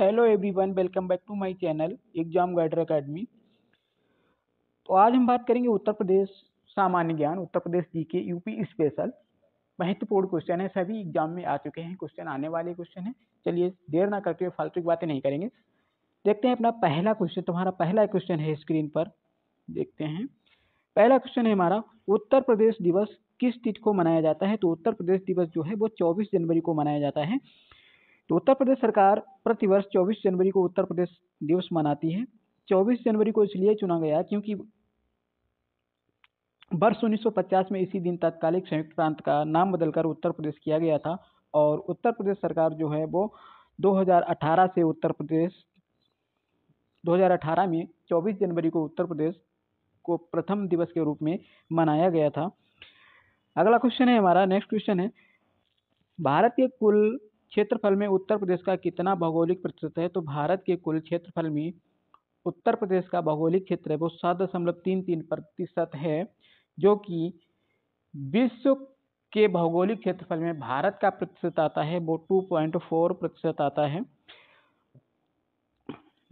Hello everyone, welcome back to my channel exam guider academy. तो आज हम बात करेंगे उत्तर प्रदेश सामान्य ज्ञान, Uttar Pradesh GK UP special. महत्वपूर्ण क्वेश्चन है, सभी एग्जाम में आ चुके हैं, क्वेश्चन आने वाले क्वेश्चन हैं। चलिए देर ना करते हुए फालतू की बातें नहीं करेंगे, देखते हैं अपना पहला क्वेश्चन। तुम्हारा पहला क्वेश्चन है स्क्रीन पर, देखते हैं। पहला क्वेश्चन है हमारा, उत्तर प्रदेश दिवस किस तिथि को मनाया जाता है? तो उत्तर प्रदेश दिवस जो है वो 24 जनवरी को मनाया जाता है। तो उत्तर प्रदेश सरकार प्रतिवर्ष 24 जनवरी को उत्तर प्रदेश दिवस मनाती है। 24 जनवरी को इसलिए चुना गया क्योंकि वर्ष 1950 में इसी दिन तात्कालिक संयुक्त प्रांत का नाम बदलकर उत्तर प्रदेश किया गया था। और उत्तर प्रदेश सरकार जो है वो 2018 से उत्तर प्रदेश 2018 में 24 जनवरी को उत्तर प्रदेश को प्रथम दिवस के रूप में मनाया गया था। अगला क्वेश्चन है हमारा, नेक्स्ट क्वेश्चन है, भारत के कुल क्षेत्रफल में उत्तर प्रदेश का कितना भौगोलिक प्रतिशत है? तो भारत के कुल क्षेत्रफल में उत्तर प्रदेश का भौगोलिक क्षेत्र है वो 7.33% है, जो कि विश्व के भौगोलिक क्षेत्रफल में भारत का प्रतिशत आता है वो 2.4% आता है।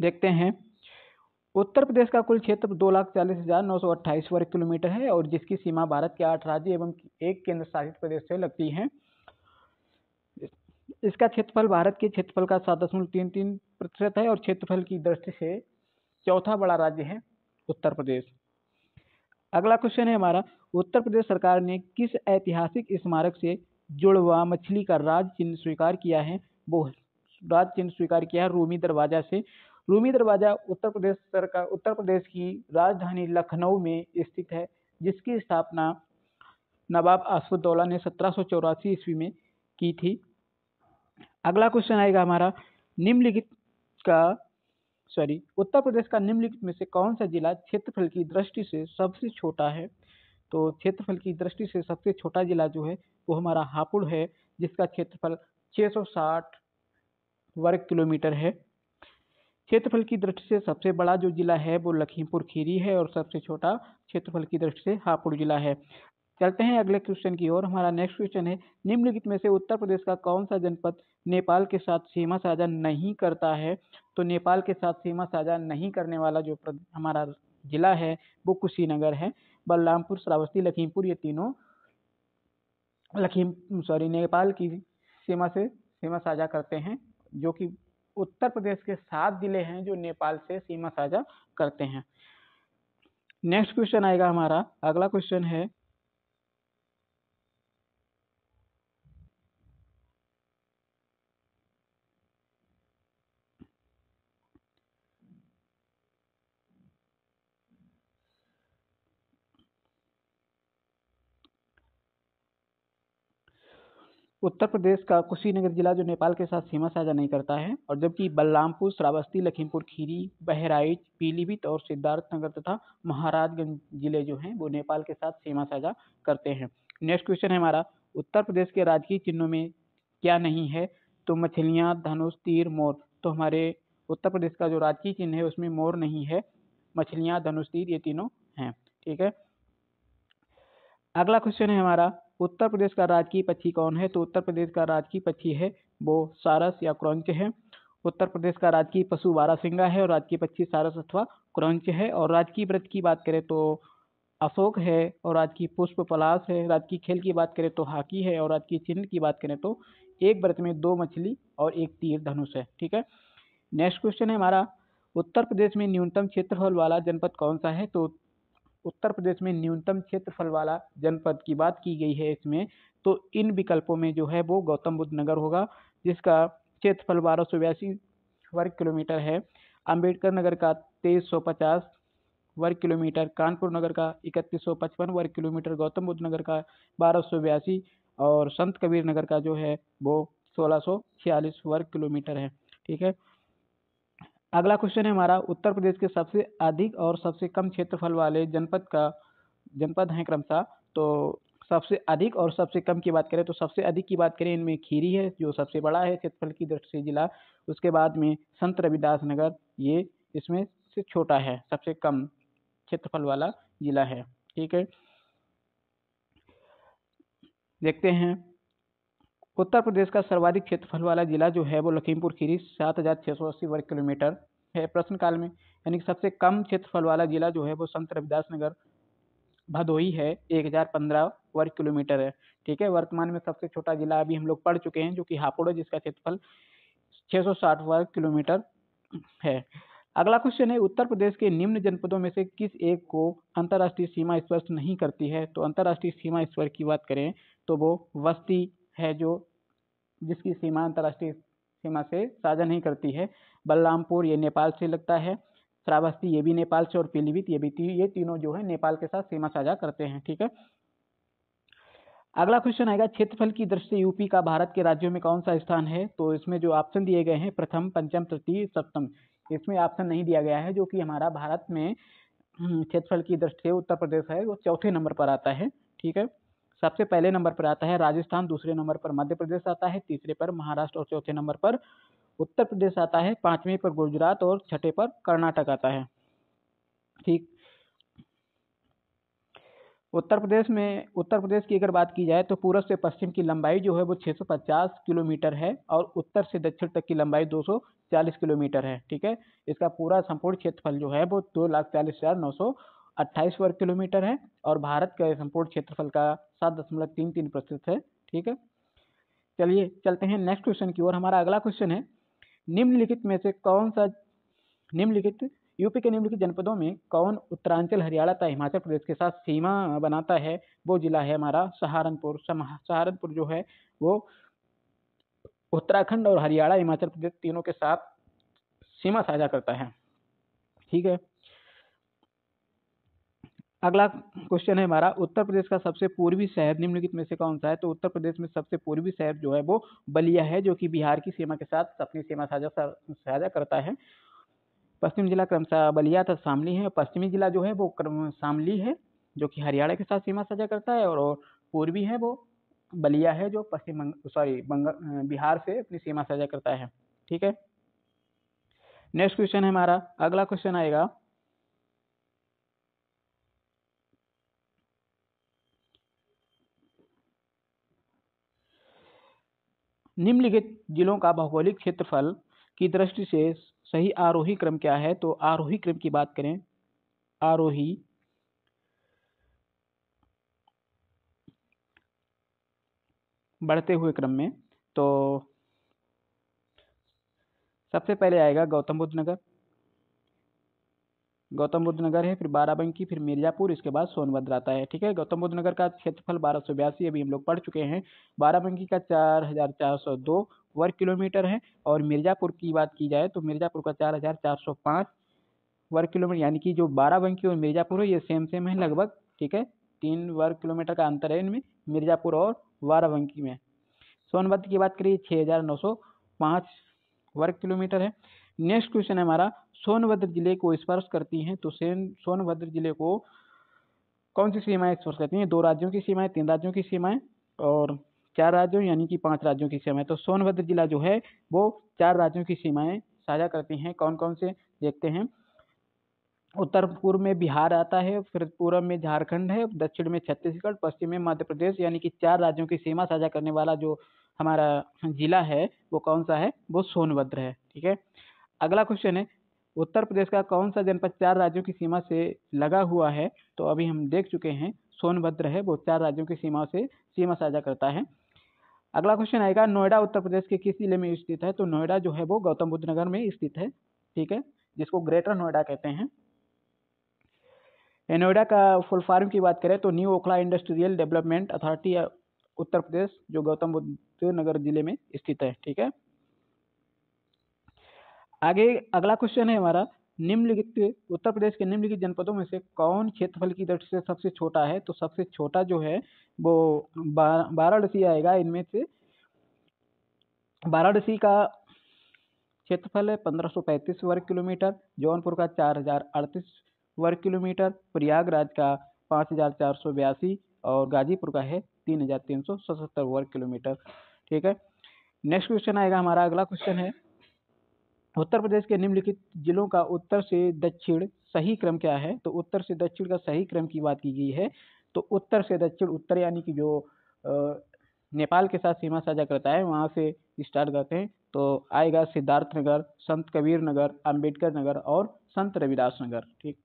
देखते हैं, उत्तर प्रदेश का कुल क्षेत्र 2,40,928 वर्ग किलोमीटर है और जिसकी सीमा भारत के 8 राज्य एवं 1 केंद्र शासित प्रदेश से लगती है। इसका क्षेत्रफल भारत के क्षेत्रफल का 7.33% है और क्षेत्रफल की दृष्टि से चौथा बड़ा राज्य है उत्तर प्रदेश। अगला क्वेश्चन है हमारा, उत्तर प्रदेश सरकार ने किस ऐतिहासिक स्मारक से जुड़वा मछली का राज चिन्ह स्वीकार किया है? वो राज चिन्ह स्वीकार किया है रूमी दरवाजा से। रूमी दरवाजा उत्तर प्रदेश सरकार उत्तर प्रदेश की राजधानी लखनऊ में स्थित है, जिसकी स्थापना नवाब आसफ-उद-दौला ने 1784 ईस्वी में की थी। अगला क्वेश्चन आएगा हमारा, उत्तर प्रदेश का निम्नलिखित में से कौन सा जिला क्षेत्रफल की दृष्टि से सबसे छोटा है? तो क्षेत्रफल की दृष्टि से सबसे छोटा जिला जो है वो हमारा हापुड़ है, जिसका क्षेत्रफल 660 वर्ग किलोमीटर है। क्षेत्रफल की दृष्टि से सबसे बड़ा जो जिला है वो लखीमपुर खीरी है और सबसे छोटा क्षेत्रफल की दृष्टि से हापुड़ जिला है। चलते हैं अगले क्वेश्चन की ओर। हमारा नेक्स्ट क्वेश्चन है, निम्नलिखित में से उत्तर प्रदेश का कौन सा जनपद नेपाल के साथ सीमा साझा नहीं करता है? तो नेपाल के साथ सीमा साझा नहीं करने वाला जो हमारा जिला है वो कुशीनगर है। बलरामपुर, श्रावस्ती, लखीमपुर, ये तीनों नेपाल की सीमा से सीमा साझा करते हैं, जो कि उत्तर प्रदेश के 7 जिले हैं जो नेपाल से सीमा साझा करते हैं। नेक्स्ट क्वेश्चन आएगा हमारा, अगला क्वेश्चन है, उत्तर प्रदेश का कुशीनगर जिला जो नेपाल के साथ सीमा साझा नहीं करता है, और जबकि बलरामपुर, श्रावस्ती, लखीमपुर खीरी, बहराइच, पीलीभीत और सिद्धार्थनगर तथा महाराजगंज जिले जो हैं वो नेपाल के साथ सीमा साझा करते हैं। नेक्स्ट क्वेश्चन है हमारा, उत्तर प्रदेश के राजकीय चिन्हों में क्या नहीं है? तो मछलियाँ, धनुष, तीर, मोर। तो हमारे उत्तर प्रदेश का जो राजकीय चिन्ह है उसमें मोर नहीं है, मछलियाँ, धनुष, तीर ये तीनों हैं। ठीक है, अगला क्वेश्चन है हमारा, उत्तर प्रदेश का राजकीय पक्षी कौन है? तो उत्तर प्रदेश का राजकीय पक्षी है वो सारस या क्रौंच है। उत्तर प्रदेश का राजकीय पशु बारहसिंगा है और राजकीय पक्षी सारस अथवा क्रौंच है। और राजकीय व्रत की बात करें तो अशोक है, और राजकीय पुष्प पलाश है। राजकीय खेल की बात करें तो हॉकी है, और राजकीय चिन्ह की बात करें तो एक व्रत में 2 मछली और 1 तीर धनुष है। ठीक है, नेक्स्ट क्वेश्चन है हमारा, उत्तर प्रदेश में न्यूनतम क्षेत्रफल वाला जनपद कौन सा है? तो उत्तर प्रदेश में न्यूनतम क्षेत्रफल वाला जनपद की बात की गई है इसमें, तो इन विकल्पों में जो है वो गौतम बुद्ध नगर होगा, जिसका क्षेत्रफल 1282 वर्ग किलोमीटर है। अंबेडकर नगर का 2350 वर्ग किलोमीटर, कानपुर नगर का 3155 वर्ग किलोमीटर, गौतम बुद्ध नगर का 1282 और संत कबीर नगर का जो है वो 1646 वर्ग किलोमीटर है। ठीक है, अगला क्वेश्चन है हमारा, उत्तर प्रदेश के सबसे अधिक और सबसे कम क्षेत्रफल वाले जनपद हैं क्रमशः। तो सबसे अधिक और सबसे कम की बात करें तो सबसे अधिक की बात करें इनमें खीरी है जो सबसे बड़ा है क्षेत्रफल की दृष्टि से जिला, उसके बाद में संत रविदास नगर ये इसमें से छोटा है, सबसे कम क्षेत्रफल वाला जिला है। ठीक है, देखते हैं, उत्तर प्रदेश का सर्वाधिक क्षेत्रफल वाला जिला जो है वो लखीमपुर खीरी 7680 वर्ग किलोमीटर है। प्रश्न काल में यानी कि सबसे कम क्षेत्रफल वाला जिला जो है वो संत रविदास नगर भदोही है, 1015 वर्ग किलोमीटर है। ठीक है, वर्तमान में सबसे छोटा जिला अभी हम लोग पढ़ चुके हैं जो कि हापुड़ है, जिसका क्षेत्रफल 660 वर्ग किलोमीटर है। अगला क्वेश्चन है उत्तर प्रदेश के निम्न जनपदों में से किस एक को अंतर्राष्ट्रीय सीमा स्पर्श नहीं करती है। तो अंतर्राष्ट्रीय सीमा स्पर्श की बात करें तो वो वस्ती है जो जिसकी सीमा अंतर्राष्ट्रीय सीमा से साझा नहीं करती है। बलरामपुर ये नेपाल से लगता है, श्रावस्ती ये भी नेपाल से, और पीलीभीत ये भी, ये तीनों जो है नेपाल के साथ सीमा साझा करते हैं। ठीक है, अगला क्वेश्चन आएगा क्षेत्रफल की दृष्टि से यूपी का भारत के राज्यों में कौन सा स्थान है। तो इसमें जो ऑप्शन दिए गए हैं प्रथम, पंचम, तृतीय, सप्तम, इसमें ऑप्शन नहीं दिया गया है, जो कि हमारा भारत में क्षेत्रफल की दृष्टि से उत्तर प्रदेश है वो चौथे नंबर पर आता है। ठीक है, सबसे पहले नंबर पर आता है राजस्थान, दूसरे नंबर पर मध्य प्रदेश आता है, तीसरे पर महाराष्ट्र और चौथे नंबर पर उत्तर प्रदेश आता है, पांचवें पर गुजरात और छठे पर कर्नाटक आता है। ठीक, उत्तर प्रदेश की अगर बात की जाए तो पूर्व से पश्चिम की लंबाई जो है वो 650 किलोमीटर है और उत्तर से दक्षिण तक की लंबाई 240 किलोमीटर है। ठीक है, इसका पूरा संपूर्ण क्षेत्रफल जो है वो 2,40,928 वर्ग किलोमीटर है और भारत के संपूर्ण क्षेत्रफल का 7.33% है। ठीक है, चलिए चलते हैं नेक्स्ट क्वेश्चन की ओर। हमारा अगला क्वेश्चन है निम्नलिखित में से कौन सा यूपी के निम्नलिखित जनपदों में कौन उत्तरांचल हरियाणा तथा हिमाचल प्रदेश के साथ सीमा बनाता है। वो जिला है हमारा सहारनपुर। सहारनपुर जो है वो उत्तराखंड और हरियाणा हिमाचल प्रदेश तीनों के साथ सीमा साझा करता है। ठीक है, अगला क्वेश्चन है हमारा उत्तर प्रदेश का सबसे पूर्वी शहर निम्नलिखित में से कौन सा है। तो उत्तर प्रदेश में सबसे पूर्वी शहर जो है वो बलिया है, जो कि बिहार की सीमा के साथ अपनी सीमा साझा करता है। पश्चिम जिला क्रमशः बलिया तथा शामली है। पश्चिमी जिला जो है वो शामली है जो कि हरियाणा के साथ सीमा साझा करता है, और पूर्वी है वो बलिया है जो बिहार से अपनी सीमा साझा करता है। ठीक है, नेक्स्ट क्वेश्चन है हमारा। अगला क्वेश्चन आएगा निम्नलिखित जिलों का भौगोलिक क्षेत्रफल की दृष्टि से सही आरोही क्रम क्या है। तो आरोही क्रम की बात करें, बढ़ते हुए क्रम में तो सबसे पहले आएगा गौतम बुद्ध नगर है, फिर बाराबंकी, फिर मिर्जापुर, इसके बाद सोनभद्र आता है। ठीक है, गौतम बुद्ध नगर का क्षेत्रफल 1282 अभी हम लोग पढ़ चुके हैं। बाराबंकी का 4402 वर्ग किलोमीटर है, और मिर्ज़ापुर की बात की जाए तो मिर्ज़ापुर का 4405 वर्ग किलोमीटर, यानी कि जो बाराबंकी और मिर्ज़ापुर है ये सेम है लगभग। ठीक है, 3 वर्ग किलोमीटर का अंतर है इनमें, मिर्ज़ापुर और बाराबंकी में। सोनभद्र की बात करिए 6905 वर्ग किलोमीटर है। नेक्स्ट क्वेश्चन है हमारा सोनभद्र जिले को स्पर्श करती हैं। तो सोनभद्र जिले को कौन सी सीमाएं स्पर्श करती हैं। 2 राज्यों की सीमाएं, 3 राज्यों की सीमाएं और 4 राज्यों, यानी कि 5 राज्यों की सीमाएं। तो सोनभद्र जिला जो है वो 4 राज्यों की सीमाएं साझा करती हैं। कौन कौन से देखते हैं, उत्तर पूर्व में बिहार आता है, फिर पूर्व में झारखंड है, दक्षिण में छत्तीसगढ़, पश्चिम में मध्य प्रदेश, यानी कि 4 राज्यों की सीमा साझा करने वाला जो हमारा जिला है वो कौन सा है, वो सोनभद्र है। ठीक है, अगला क्वेश्चन है उत्तर प्रदेश का कौन सा जनपद 4 राज्यों की सीमा से लगा हुआ है। तो अभी हम देख चुके हैं सोनभद्र है वो 4 राज्यों की सीमा से सीमा साझा करता है। अगला क्वेश्चन आएगा नोएडा उत्तर प्रदेश के किस जिले में स्थित है। तो नोएडा जो है वो गौतम बुद्ध नगर में स्थित है। ठीक है, जिसको ग्रेटर नोएडा कहते हैं। नोएडा का फुल फॉर्म की बात करें तो new Okhla industrial development authority Uttar Pradesh, जो गौतम बुद्ध नगर जिले में स्थित है। ठीक है, आगे अगला क्वेश्चन है हमारा निम्नलिखित उत्तर प्रदेश के निम्नलिखित जनपदों में से कौन क्षेत्रफल की दृष्टि से सबसे छोटा है। तो सबसे छोटा जो है वो वाराणसी आएगा। इनमें से वाराणसी का क्षेत्रफल है 1535 वर्ग किलोमीटर, जौनपुर का 4038 वर्ग किलोमीटर, प्रयागराज का 5482 और गाजीपुर का है 3377 वर्ग किलोमीटर। ठीक है, नेक्स्ट क्वेश्चन आएगा हमारा। अगला क्वेश्चन है उत्तर प्रदेश के निम्नलिखित जिलों का उत्तर से दक्षिण सही क्रम क्या है। तो उत्तर से दक्षिण का सही क्रम की बात की गई है। तो उत्तर से दक्षिण, उत्तर यानी कि जो नेपाल के साथ सीमा साझा करता है, वहाँ से स्टार्ट करते हैं तो आएगा सिद्धार्थ नगर, संत कबीर नगर, अम्बेडकर नगर और संत रविदास नगर। ठीक,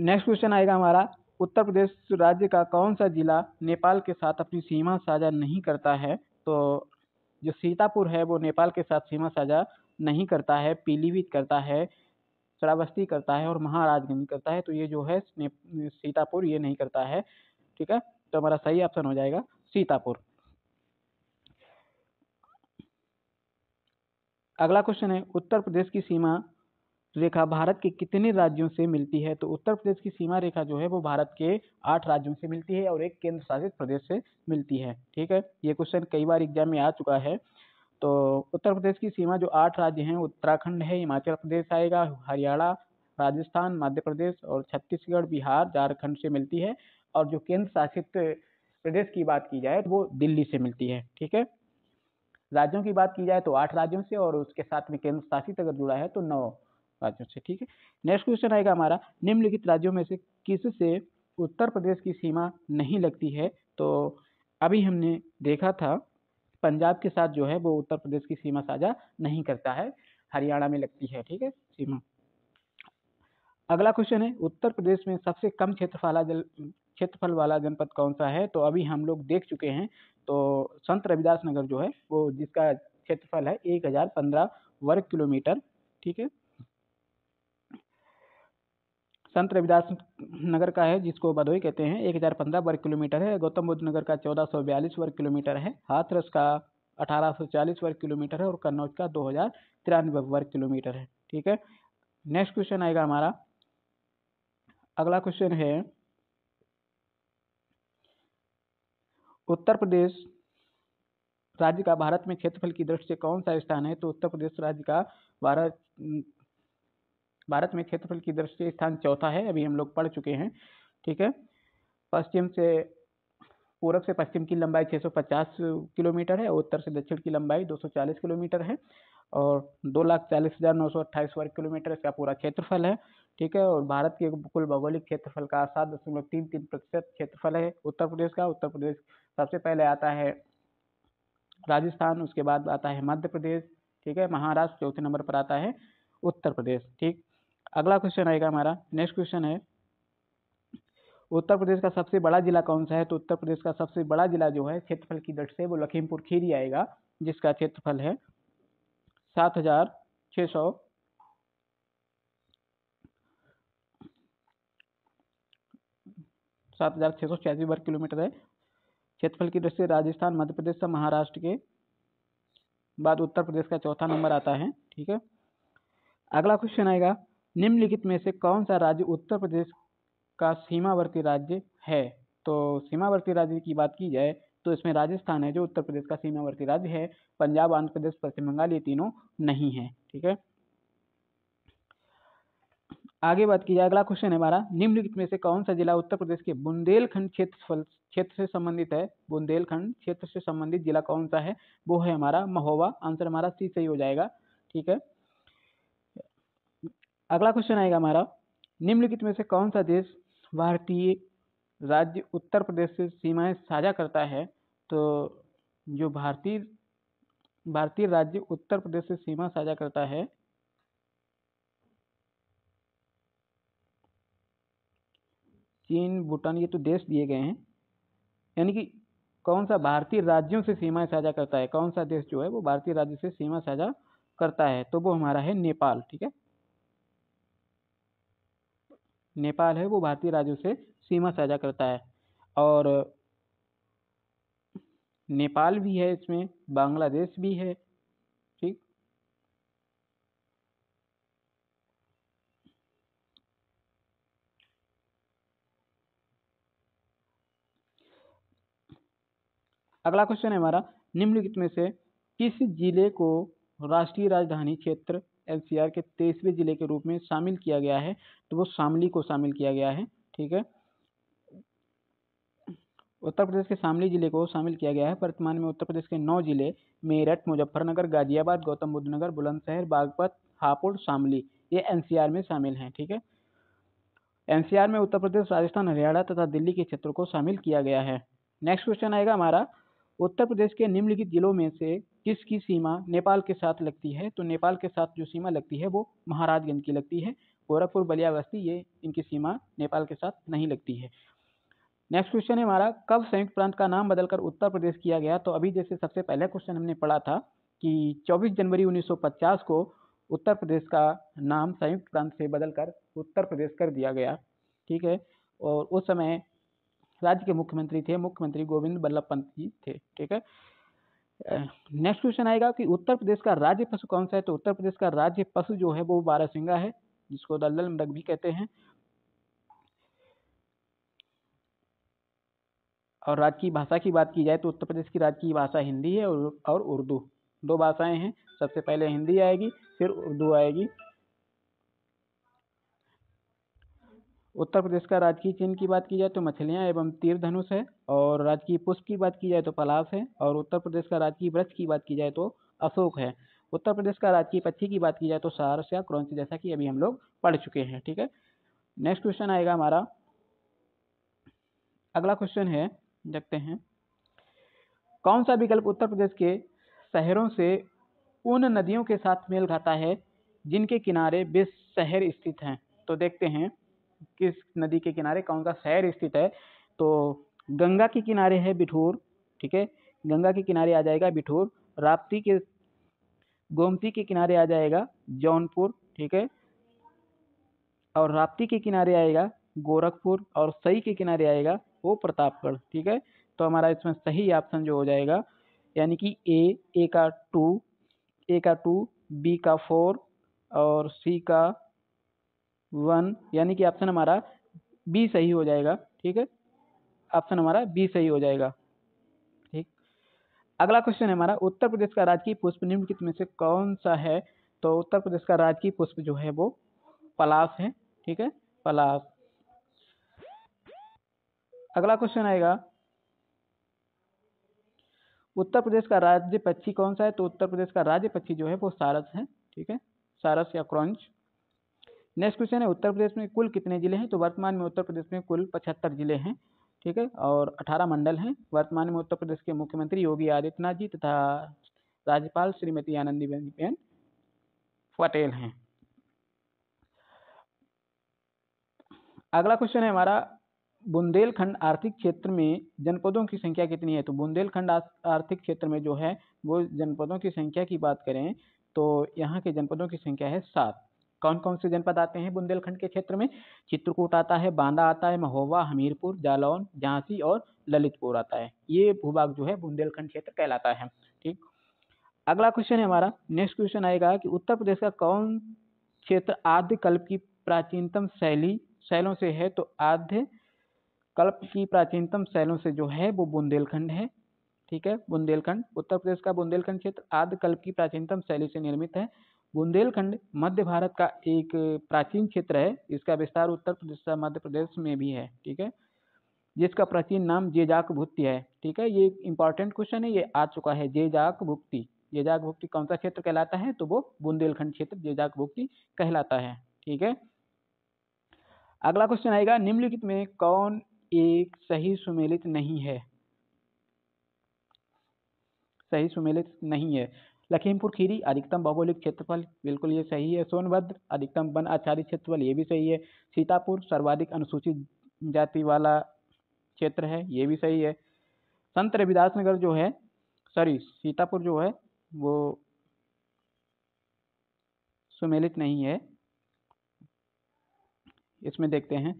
नेक्स्ट क्वेश्चन आएगा हमारा, उत्तर प्रदेश राज्य का कौन सा जिला नेपाल के साथ अपनी सीमा साझा नहीं करता है? तो जो सीतापुर है वो नेपाल के साथ सीमा साझा नहीं करता है, पीलीभीत करता है, श्रावस्ती करता है और महाराजगंज करता है। तो ये जो है सीतापुर ये नहीं करता है। ठीक है, तो हमारा सही ऑप्शन हो जाएगा सीतापुर। अगला क्वेश्चन है, उत्तर प्रदेश की सीमा रेखा भारत के कितने राज्यों से मिलती है? तो उत्तर प्रदेश की सीमा रेखा जो है वो भारत के 8 राज्यों से मिलती है और एक केंद्र शासित प्रदेश से मिलती है। ठीक है, ये क्वेश्चन कई बार एग्जाम में आ चुका है। तो उत्तर प्रदेश की सीमा जो 8 राज्य हैं, उत्तराखंड है, हिमाचल प्रदेश आएगा, हरियाणा, राजस्थान, मध्य प्रदेश और छत्तीसगढ़, बिहार, झारखंड से मिलती है और जो केंद्र शासित प्रदेश की बात की जाए तो वो दिल्ली से मिलती है। ठीक है, राज्यों की बात की जाए तो 8 राज्यों से और उसके साथ में केंद्र शासित अगर जुड़ा है तो 9 राज्यों से। ठीक है, नेक्स्ट क्वेश्चन आएगा हमारा, निम्नलिखित राज्यों में से किससे उत्तर प्रदेश की सीमा नहीं लगती है? तो अभी हमने देखा था पंजाब के साथ जो है वो उत्तर प्रदेश की सीमा साझा नहीं करता है, हरियाणा में लगती है। ठीक है सीमा। अगला क्वेश्चन है, उत्तर प्रदेश में सबसे कम क्षेत्रफल वाला जनपद कौन सा है? तो अभी हम लोग देख चुके हैं, तो संत रविदास नगर जो है वो जिसका क्षेत्रफल है 1015 वर्ग किलोमीटर। ठीक है, संत रविदास नगर का है जिसको भदोही कहते हैं 1015 वर्ग किलोमीटर है, गौतम बुद्ध नगर का 1442 वर्ग किलोमीटर है, हाथरस का 1840 वर्ग किलोमीटर है और कन्नौज का 2093 वर्ग किलोमीटर है। ठीक है, नेक्स्ट क्वेश्चन आएगा हमारा, अगला क्वेश्चन है, उत्तर प्रदेश राज्य का भारत में क्षेत्रफल की दृष्टि से कौन सा स्थान है? तो उत्तर प्रदेश राज्य का भारत में क्षेत्रफल की दृष्टि से स्थान चौथा है, अभी हम लोग पढ़ चुके हैं। ठीक है, पूरब से पश्चिम की लंबाई 650 किलोमीटर है, उत्तर से दक्षिण की लंबाई 240 किलोमीटर है और 2,40,928 वर्ग किलोमीटर इसका पूरा क्षेत्रफल है। ठीक है, और भारत के कुल भौगोलिक क्षेत्रफल का 7.33% क्षेत्रफल है उत्तर प्रदेश का। उत्तर प्रदेश सबसे पहले आता है राजस्थान, उसके बाद आता है मध्य प्रदेश, ठीक है, महाराष्ट्र चौथे नंबर पर आता है उत्तर प्रदेश। ठीक, अगला क्वेश्चन आएगा हमारा, नेक्स्ट क्वेश्चन है, उत्तर प्रदेश का सबसे बड़ा जिला कौन सा है? तो उत्तर प्रदेश का सबसे बड़ा जिला जो है क्षेत्रफल की दृष्टि से वो लखीमपुर खीरी आएगा जिसका क्षेत्रफल है 7,686 वर्ग किलोमीटर है क्षेत्रफल की दृष्टि से। राजस्थान, मध्य प्रदेश, महाराष्ट्र के बाद उत्तर प्रदेश का चौथा नंबर आता है। ठीक है, अगला क्वेश्चन आएगा, निम्नलिखित में से कौन सा राज्य उत्तर प्रदेश का सीमावर्ती राज्य है? तो सीमावर्ती राज्य की बात की जाए तो इसमें राजस्थान है जो उत्तर प्रदेश का सीमावर्ती राज्य है, पंजाब, आंध्र प्रदेश, पश्चिम बंगाल ये तीनों नहीं है। ठीक है, आगे बात की जाए, अगला क्वेश्चन है हमारा, निम्नलिखित में से कौन सा जिला उत्तर प्रदेश के बुंदेलखंड क्षेत्र से संबंधित है? बुंदेलखंड क्षेत्र से संबंधित जिला कौन सा है? वो है हमारा महोबा। आंसर हमारा सी सही हो जाएगा। ठीक है, अगला क्वेश्चन आएगा हमारा, निम्नलिखित में से कौन सा देश भारतीय राज्य उत्तर प्रदेश से सीमाएं साझा करता है? तो जो भारतीय राज्य उत्तर प्रदेश से सीमा साझा करता है चीन, भूटान ये तो देश दिए गए हैं, यानी कि कौन सा भारतीय राज्यों से सीमाएं साझा करता है, कौन सा देश जो है वो भारतीय राज्य से सीमा साझा करता है? तो वो हमारा है नेपाल। ठीक है, नेपाल है वो भारतीय राज्यों से सीमा साझा करता है और नेपाल भी है इसमें, बांग्लादेश भी है। ठीक, अगला क्वेश्चन है हमारा, निम्नलिखित में से किस जिले को राष्ट्रीय राजधानी क्षेत्र एनसीआर के 23वें जिले के रूप में शामिल किया गया है? तो वो शामली को शामिल किया गया है। ठीक है, उत्तर प्रदेश के शामली जिले को शामिल किया गया है। वर्तमान में उत्तर प्रदेश के 9 जिले मेरठ, मुजफ्फरनगर, गाजियाबाद, गौतम बुद्ध नगर, बुलंदशहर, बागपत, हापुड़, शामली ये एनसीआर में शामिल हैं। ठीक है, एनसीआर में उत्तर प्रदेश, राजस्थान, हरियाणा तथा दिल्ली के क्षेत्रों को शामिल किया गया है। नेक्स्ट क्वेश्चन आएगा हमारा, उत्तर प्रदेश के निम्नलिखित जिलों में से किसकी सीमा नेपाल के साथ लगती है? तो नेपाल के साथ जो सीमा लगती है वो महाराजगंज की लगती है। गोरखपुर, बलिया, बस्ती ये इनकी सीमा नेपाल के साथ नहीं लगती है। नेक्स्ट क्वेश्चन है हमारा, कब संयुक्त प्रांत का नाम बदलकर उत्तर प्रदेश किया गया? तो अभी जैसे सबसे पहला क्वेश्चन हमने पढ़ा था कि 24 जनवरी 1950 को उत्तर प्रदेश का नाम संयुक्त प्रांत से बदलकर उत्तर प्रदेश कर दिया गया, ठीक है। और उस समय राज्य के मुख्यमंत्री थे, मुख्यमंत्री गोविंद बल्लभ पंत जी थे, ठीक है। नेक्स्ट क्वेश्चन आएगा कि उत्तर प्रदेश का राज्य पशु कौन सा है? तो उत्तर प्रदेश का राज्य पशु जो है वो बारहसिंगा है, जिसको दलदल मृग भी कहते हैं। और राज्य की भाषा की बात की जाए तो उत्तर प्रदेश की राज्य की भाषा हिंदी है और उर्दू, दो भाषाएं हैं। सबसे पहले हिंदी आएगी, फिर उर्दू आएगी। उत्तर प्रदेश का राजकीय चिन्ह की बात की जाए तो मछलियां एवं तीर धनुष है, और राजकीय पुष्प की बात की जाए तो पलाश है, और उत्तर प्रदेश का राजकीय वृक्ष की बात की जाए तो अशोक है। उत्तर प्रदेश का राजकीय पक्षी की बात की जाए तो सारस या क्रौंच, जैसा कि अभी हम लोग पढ़ चुके हैं, ठीक है। नेक्स्ट क्वेश्चन आएगा हमारा, अगला क्वेश्चन है, देखते हैं, कौन सा विकल्प उत्तर प्रदेश के शहरों से उन नदियों के साथ मेल खाता है जिनके किनारे 20 शहर स्थित हैं? तो देखते हैं किस नदी के किनारे कौन सा शहर स्थित है। तो गंगा के किनारे है बिठूर, ठीक है, गंगा के किनारे आ जाएगा बिठूर। राप्ती के, गोमती के किनारे आ जाएगा जौनपुर, ठीक है, और राप्ती के किनारे आएगा गोरखपुर, और सई के किनारे आएगा वो प्रतापगढ़, ठीक है। तो हमारा इसमें सही ऑप्शन जो हो जाएगा, यानी कि ए का 2, बी का 4 और सी का 1, यानी कि ऑप्शन हमारा बी सही हो जाएगा, ठीक है, ऑप्शन हमारा बी सही हो जाएगा, ठीक। अगला क्वेश्चन है हमारा, उत्तर प्रदेश का राजकीय पुष्प निम्नलिखित में से कौन सा है? तो उत्तर प्रदेश का राजकीय पुष्प जो है वो पलाश है, ठीक है, पलाश। अगला क्वेश्चन आएगा, उत्तर प्रदेश का राज्य पक्षी कौन सा है? तो उत्तर प्रदेश का राज्य पक्षी जो है वो सारस है, ठीक है, सारस या क्रॉन्च। नेक्स्ट क्वेश्चन है, उत्तर प्रदेश में कुल कितने जिले हैं? तो वर्तमान में उत्तर प्रदेश में कुल 75 जिले हैं, ठीक है, और 18 मंडल हैं। वर्तमान में उत्तर प्रदेश के मुख्यमंत्री योगी आदित्यनाथ जी तथा राज्यपाल श्रीमती आनंदी बेन पटेल हैं। अगला क्वेश्चन है हमारा, बुंदेलखंड आर्थिक क्षेत्र में जनपदों की संख्या कितनी है? तो बुंदेलखंड आर्थिक क्षेत्र में जो है वो जनपदों की संख्या की बात करें तो यहाँ के जनपदों की संख्या है 7। कौन कौन से जनपद आते हैं बुंदेलखंड के क्षेत्र में? चित्रकूट आता है, बांदा आता है, महोबा, हमीरपुर, जालौन, झांसी और ललितपुर आता है। ये भूभाग जो है बुंदेलखंड क्षेत्र कहलाता है, ठीक। अगला क्वेश्चन है हमारा, नेक्स्ट क्वेश्चन आएगा कि उत्तर प्रदेश का कौन क्षेत्र आद्य कल्प की प्राचीनतम शैलों से है? तो आद्य कल्प की प्राचीनतम शैलों से जो है वो बुंदेलखंड है, ठीक है, बुंदेलखंड। उत्तर प्रदेश का बुंदेलखंड क्षेत्र आद्य कल्प की प्राचीनतम शैली से निर्मित है। बुंदेलखंड मध्य भारत का एक प्राचीन क्षेत्र है, इसका विस्तार उत्तर प्रदेश तथा मध्य प्रदेश में भी है, ठीक है, जिसका प्राचीन नाम जेजाक भुक्ति है, ठीक है। ये इंपॉर्टेंट क्वेश्चन है, ये आ चुका है, जेजाक भुक्ति। जेजाक भुक्ति कौन सा क्षेत्र कहलाता है? तो वो बुंदेलखंड क्षेत्र जेजाक भुक्ति कहलाता है, ठीक है। अगला क्वेश्चन आएगा, निम्नलिखित में कौन एक सही सुमेलित नहीं है? सही सुमेलित नहीं है। लखीमपुर खीरी अधिकतम भौगोलिक क्षेत्रफल, बिल्कुल ये सही है। सोनभद्र अधिकतम वन आच्छादित क्षेत्रफल, ये भी सही है। सीतापुर सर्वाधिक अनुसूचित जाति वाला क्षेत्र है, ये भी सही है। संत रविदास नगर जो है, सॉरी, सीतापुर जो है वो सुमेलित नहीं है। इसमें देखते हैं,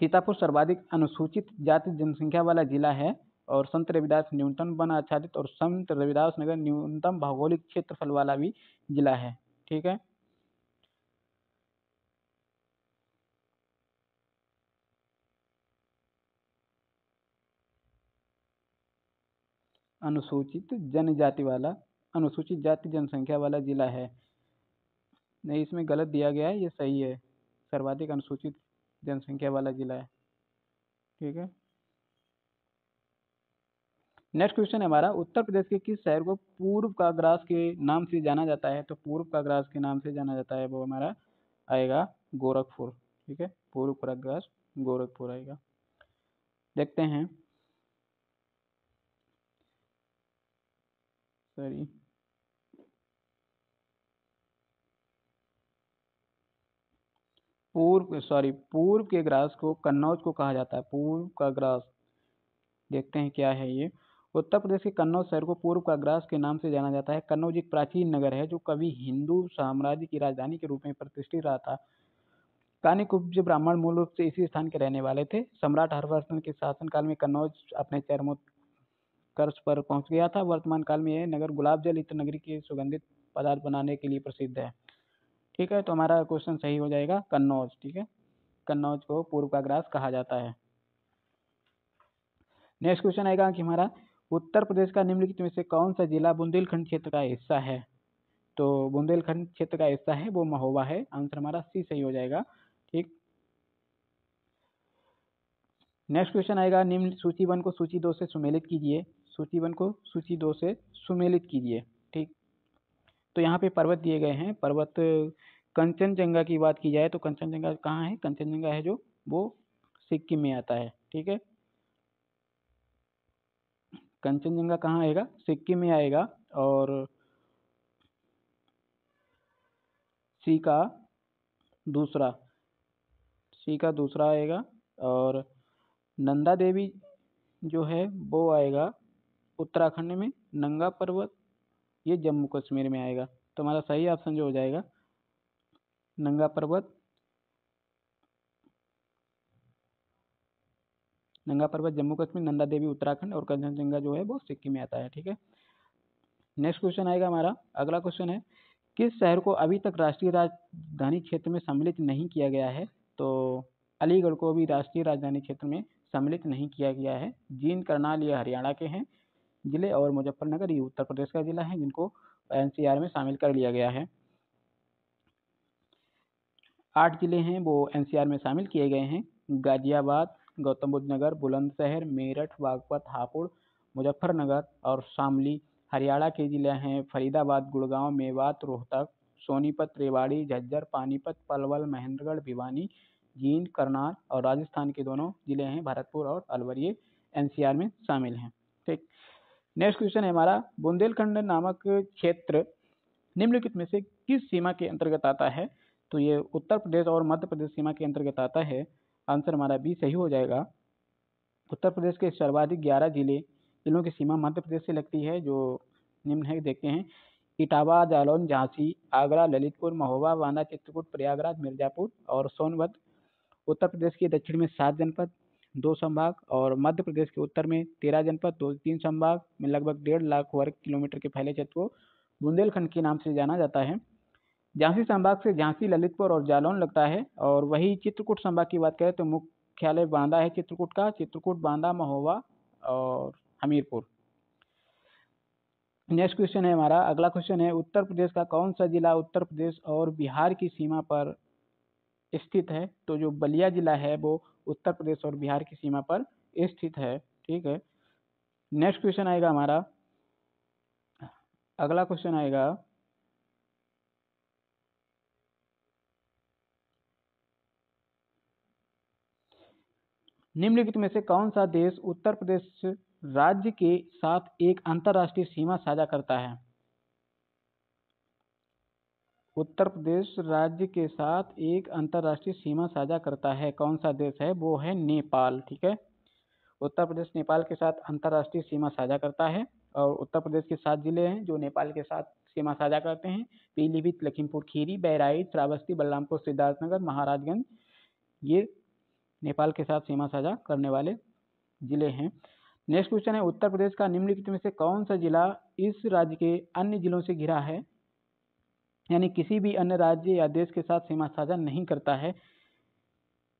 सीतापुर सर्वाधिक अनुसूचित जाति जनसंख्या वाला जिला है और संत रविदास न्यूनतम वन आच्छादित और संत रविदास नगर न्यूनतम भौगोलिक क्षेत्रफल वाला भी जिला है, ठीक है। अनुसूचित जाति जनसंख्या वाला जिला है, नहीं इसमें गलत दिया गया है, ये सही है, सर्वाधिक अनुसूचित जनसंख्या वाला जिला है, ठीक है। नेक्स्ट क्वेश्चन है हमारा, उत्तर प्रदेश के किस शहर को पूर्व काग्रास के नाम से जाना जाता है? तो पूर्व काग्रास के नाम से जाना जाता है वो हमारा आएगा गोरखपुर, ठीक है, पूर्व प्रयागराज गोरखपुर आएगा। देखते हैं, सॉरी पूर्व के ग्रास को कन्नौज को कहा जाता है, पूर्व का ग्रास। देखते हैं क्या है ये। उत्तर प्रदेश के कन्नौज शहर को पूर्व का ग्रास के नाम से जाना जाता है। कन्नौज एक प्राचीन नगर है जो कभी हिंदू साम्राज्य की राजधानी के रूप में प्रतिष्ठित रहा था। कानिकुब्ज ब्राह्मण मूल रूप से इसी स्थान के रहने वाले थे। सम्राट हर्षवर्धन के शासनकाल में कन्नौज अपने चरमोत्कर्ष पर पहुंच गया था। वर्तमान काल में यह नगर गुलाब जल इत्र नगरी के सुगंधित पदार्थ बनाने के लिए प्रसिद्ध है। ठीक है, तो हमारा क्वेश्चन सही हो जाएगा कन्नौज। ठीक है, कन्नौज को पूर्व का ग्रास कहा जाता है। नेक्स्ट क्वेश्चन आएगा कि हमारा उत्तर प्रदेश का निम्नलिखित में से कौन सा जिला बुंदेलखंड क्षेत्र का हिस्सा है। तो बुंदेलखंड क्षेत्र का हिस्सा है वो महोबा है। आंसर हमारा सी सही हो जाएगा। ठीक, नेक्स्ट क्वेश्चन आएगा निम्न सूची 1 को सूची 2 से सुमेलित कीजिए। सूची 1 को सूची 2 से सुमेलित कीजिए। ठीक, तो यहाँ पे पर्वत दिए गए हैं। पर्वत कंचनजंगा की बात की जाए तो कंचनजंगा कहाँ है? कंचनजंगा है जो वो सिक्किम में आता है। ठीक है, कंचनजंगा कहाँ आएगा? सिक्किम में आएगा। और सी का दूसरा आएगा। और नंदा देवी जो है वो आएगा उत्तराखंड में। नंगा पर्वत ये जम्मू कश्मीर में आएगा। तो हमारा सही ऑप्शन जो हो जाएगा नंगा पर्वत। नंगा पर्वत जम्मू कश्मीर, नंदा देवी उत्तराखंड और कंचनजंगा जो है वो सिक्किम में आता है। ठीक है, नेक्स्ट क्वेश्चन आएगा हमारा। अगला क्वेश्चन है किस शहर को अभी तक राष्ट्रीय राजधानी क्षेत्र में सम्मिलित नहीं किया गया है। तो अलीगढ़ को अभी राष्ट्रीय राजधानी क्षेत्र में सम्मिलित नहीं किया गया है। जींद, करनाल ये हरियाणा के हैं जिले और मुजफ्फरनगर ये उत्तर प्रदेश का जिला है जिनको एनसीआर में शामिल कर लिया गया है। 8 जिले हैं वो एनसीआर में शामिल किए गए हैं। गाजियाबाद, गौतम बुद्ध नगर, बुलंदशहर, मेरठ, बागपत, हापुड़, मुजफ्फरनगर और शामली। हरियाणा के जिले हैं फरीदाबाद, गुड़गांव, मेवात, रोहतक, सोनीपत, रेवाड़ी, झज्जर, पानीपत, पलवल, महेंद्रगढ़, भिवानी, जींद, करनाल और राजस्थान के दोनों जिले हैं भरतपुर और अलवर ये एनसीआर में शामिल हैं। ठीक, नेक्स्ट क्वेश्चन है हमारा बुंदेलखंड नामक क्षेत्र निम्नलिखित में से किस सीमा के अंतर्गत आता है। तो ये उत्तर प्रदेश और मध्य प्रदेश सीमा के अंतर्गत आता है। आंसर हमारा बी सही हो जाएगा। उत्तर प्रदेश के सर्वाधिक 11 जिले जिलों की सीमा मध्य प्रदेश से लगती है जो निम्न है। देखते हैं, इटावा, जालौन, झांसी, आगरा, ललितपुर, महोबा, बांदा, चित्रकूट, प्रयागराज, मिर्जापुर और सोनभद्र। उत्तर प्रदेश के दक्षिण में 7 जनपद 2 संभाग और मध्य प्रदेश के उत्तर में 13 जनपद 3 संभाग में लगभग 1.5 लाख वर्ग किलोमीटर के फैले क्षेत्र को बुंदेलखंड के नाम से जाना जाता है। झांसी संभाग से झांसी, ललितपुर और जालौन लगता है। और वही चित्रकूट संभाग की बात करें तो मुख्यालय बांदा है चित्रकूट का। चित्रकूट, बांदा, महोबा और हमीरपुर। नेक्स्ट क्वेश्चन है हमारा। अगला क्वेश्चन है उत्तर प्रदेश का कौन सा जिला उत्तर प्रदेश और बिहार की सीमा पर स्थित है। तो जो बलिया जिला है वो उत्तर प्रदेश और बिहार की सीमा पर स्थित है। ठीक है, नेक्स्ट क्वेश्चन आएगा हमारा। अगला क्वेश्चन आएगा निम्नलिखित में से कौन सा देश उत्तर प्रदेश राज्य के साथ एक अंतर्राष्ट्रीय सीमा साझा करता है। उत्तर प्रदेश राज्य के साथ एक अंतर्राष्ट्रीय सीमा साझा करता है। कौन सा देश है? वो है नेपाल। ठीक है, उत्तर प्रदेश नेपाल के साथ अंतर्राष्ट्रीय सीमा साझा करता है। और उत्तर प्रदेश के 7 जिले हैं जो नेपाल के साथ सीमा साझा करते हैं। पीलीभीत, लखीमपुर खीरी, बहराइच, श्रावस्ती, बलरामपुर, सिद्धार्थनगर, महाराजगंज ये नेपाल के साथ सीमा साझा करने वाले जिले हैं। नेक्स्ट क्वेश्चन है उत्तर प्रदेश का निम्नलिखित में से कौन सा जिला इस राज्य के अन्य जिलों से घिरा है, यानी किसी भी अन्य राज्य या देश के साथ सीमा साझा नहीं करता है।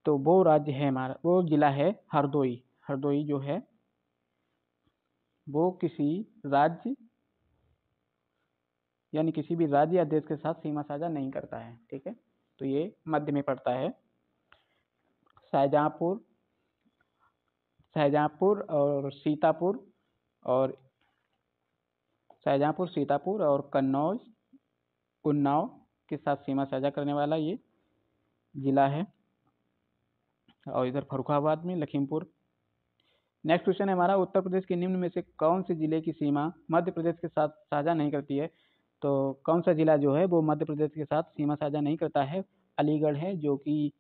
तो वो राज्य है हमारा, वो जिला है हरदोई। हरदोई जो है वो किसी राज्य यानी किसी भी राज्य या देश के साथ सीमा साझा नहीं करता है। ठीक है, तो ये मध्य में पड़ता है। शाहजहाँपुर, सीतापुर और कन्नौज, उन्नाव के साथ सीमा साझा करने वाला ये ज़िला है, और इधर फर्रुखाबाद में लखीमपुर। नेक्स्ट क्वेश्चन है हमारा, उत्तर प्रदेश के निम्न में से कौन से ज़िले की सीमा मध्य प्रदेश के साथ साझा नहीं करती है? तो कौन सा ज़िला जो है वो मध्य प्रदेश के साथ सीमा साझा नहीं करता है? अलीगढ़ है जो कि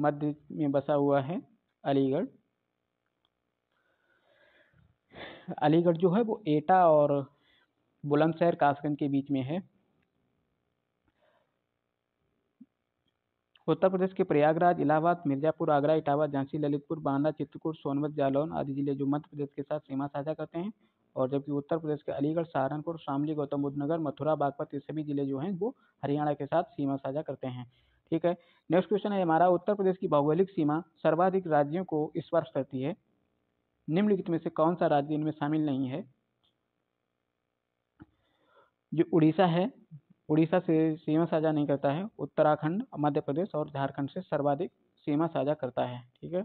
मध्य में बसा हुआ है। अलीगढ़ जो है वो एटा और बुलंदशहर कासगंज के बीच में है। उत्तर प्रदेश के प्रयागराज, इलाहाबाद, मिर्जापुर, आगरा, इटावा, झांसी, ललितपुर, बांदा, चित्रकूट, सोनभद्र, जालौन आदि जिले जो मध्य प्रदेश के साथ सीमा साझा करते हैं, और जबकि उत्तर प्रदेश के अलीगढ़, सहारनपुर, शामली, गौतम बुद्ध नगर, मथुरा, बागपत ये सभी जिले जो हैं वो हरियाणा के साथ सीमा साझा करते हैं। ठीक है। नेक्स्ट क्वेश्चन है हमारा, उत्तर प्रदेश की भौगोलिक सीमा सर्वाधिक राज्यों को स्पर्श करती है। निम्नलिखित में से कौन सा राज्य इनमें शामिल नहीं है? जो उड़ीसा है, उड़ीसा से सीमा साझा नहीं करता है। उत्तराखंड, मध्य प्रदेश और झारखंड से सर्वाधिक सीमा साझा करता है। ठीक है।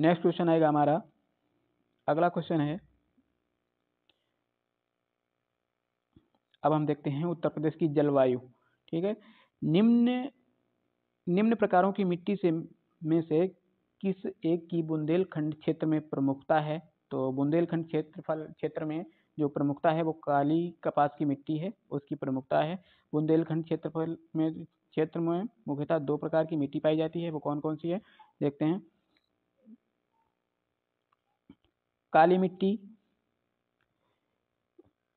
नेक्स्ट क्वेश्चन आएगा हमारा, अगला क्वेश्चन है, अब हम देखते हैं उत्तर प्रदेश की जलवायु। ठीक है। निम्न प्रकारों की मिट्टी में से किस एक की बुंदेलखंड क्षेत्र में प्रमुखता है? तो बुंदेलखंड क्षेत्र में जो प्रमुखता है वो काली कपास की मिट्टी है, उसकी प्रमुखता है। बुंदेलखंड क्षेत्र में मुख्यतः दो प्रकार की मिट्टी पाई जाती है, वो कौन कौन सी है देखते हैं।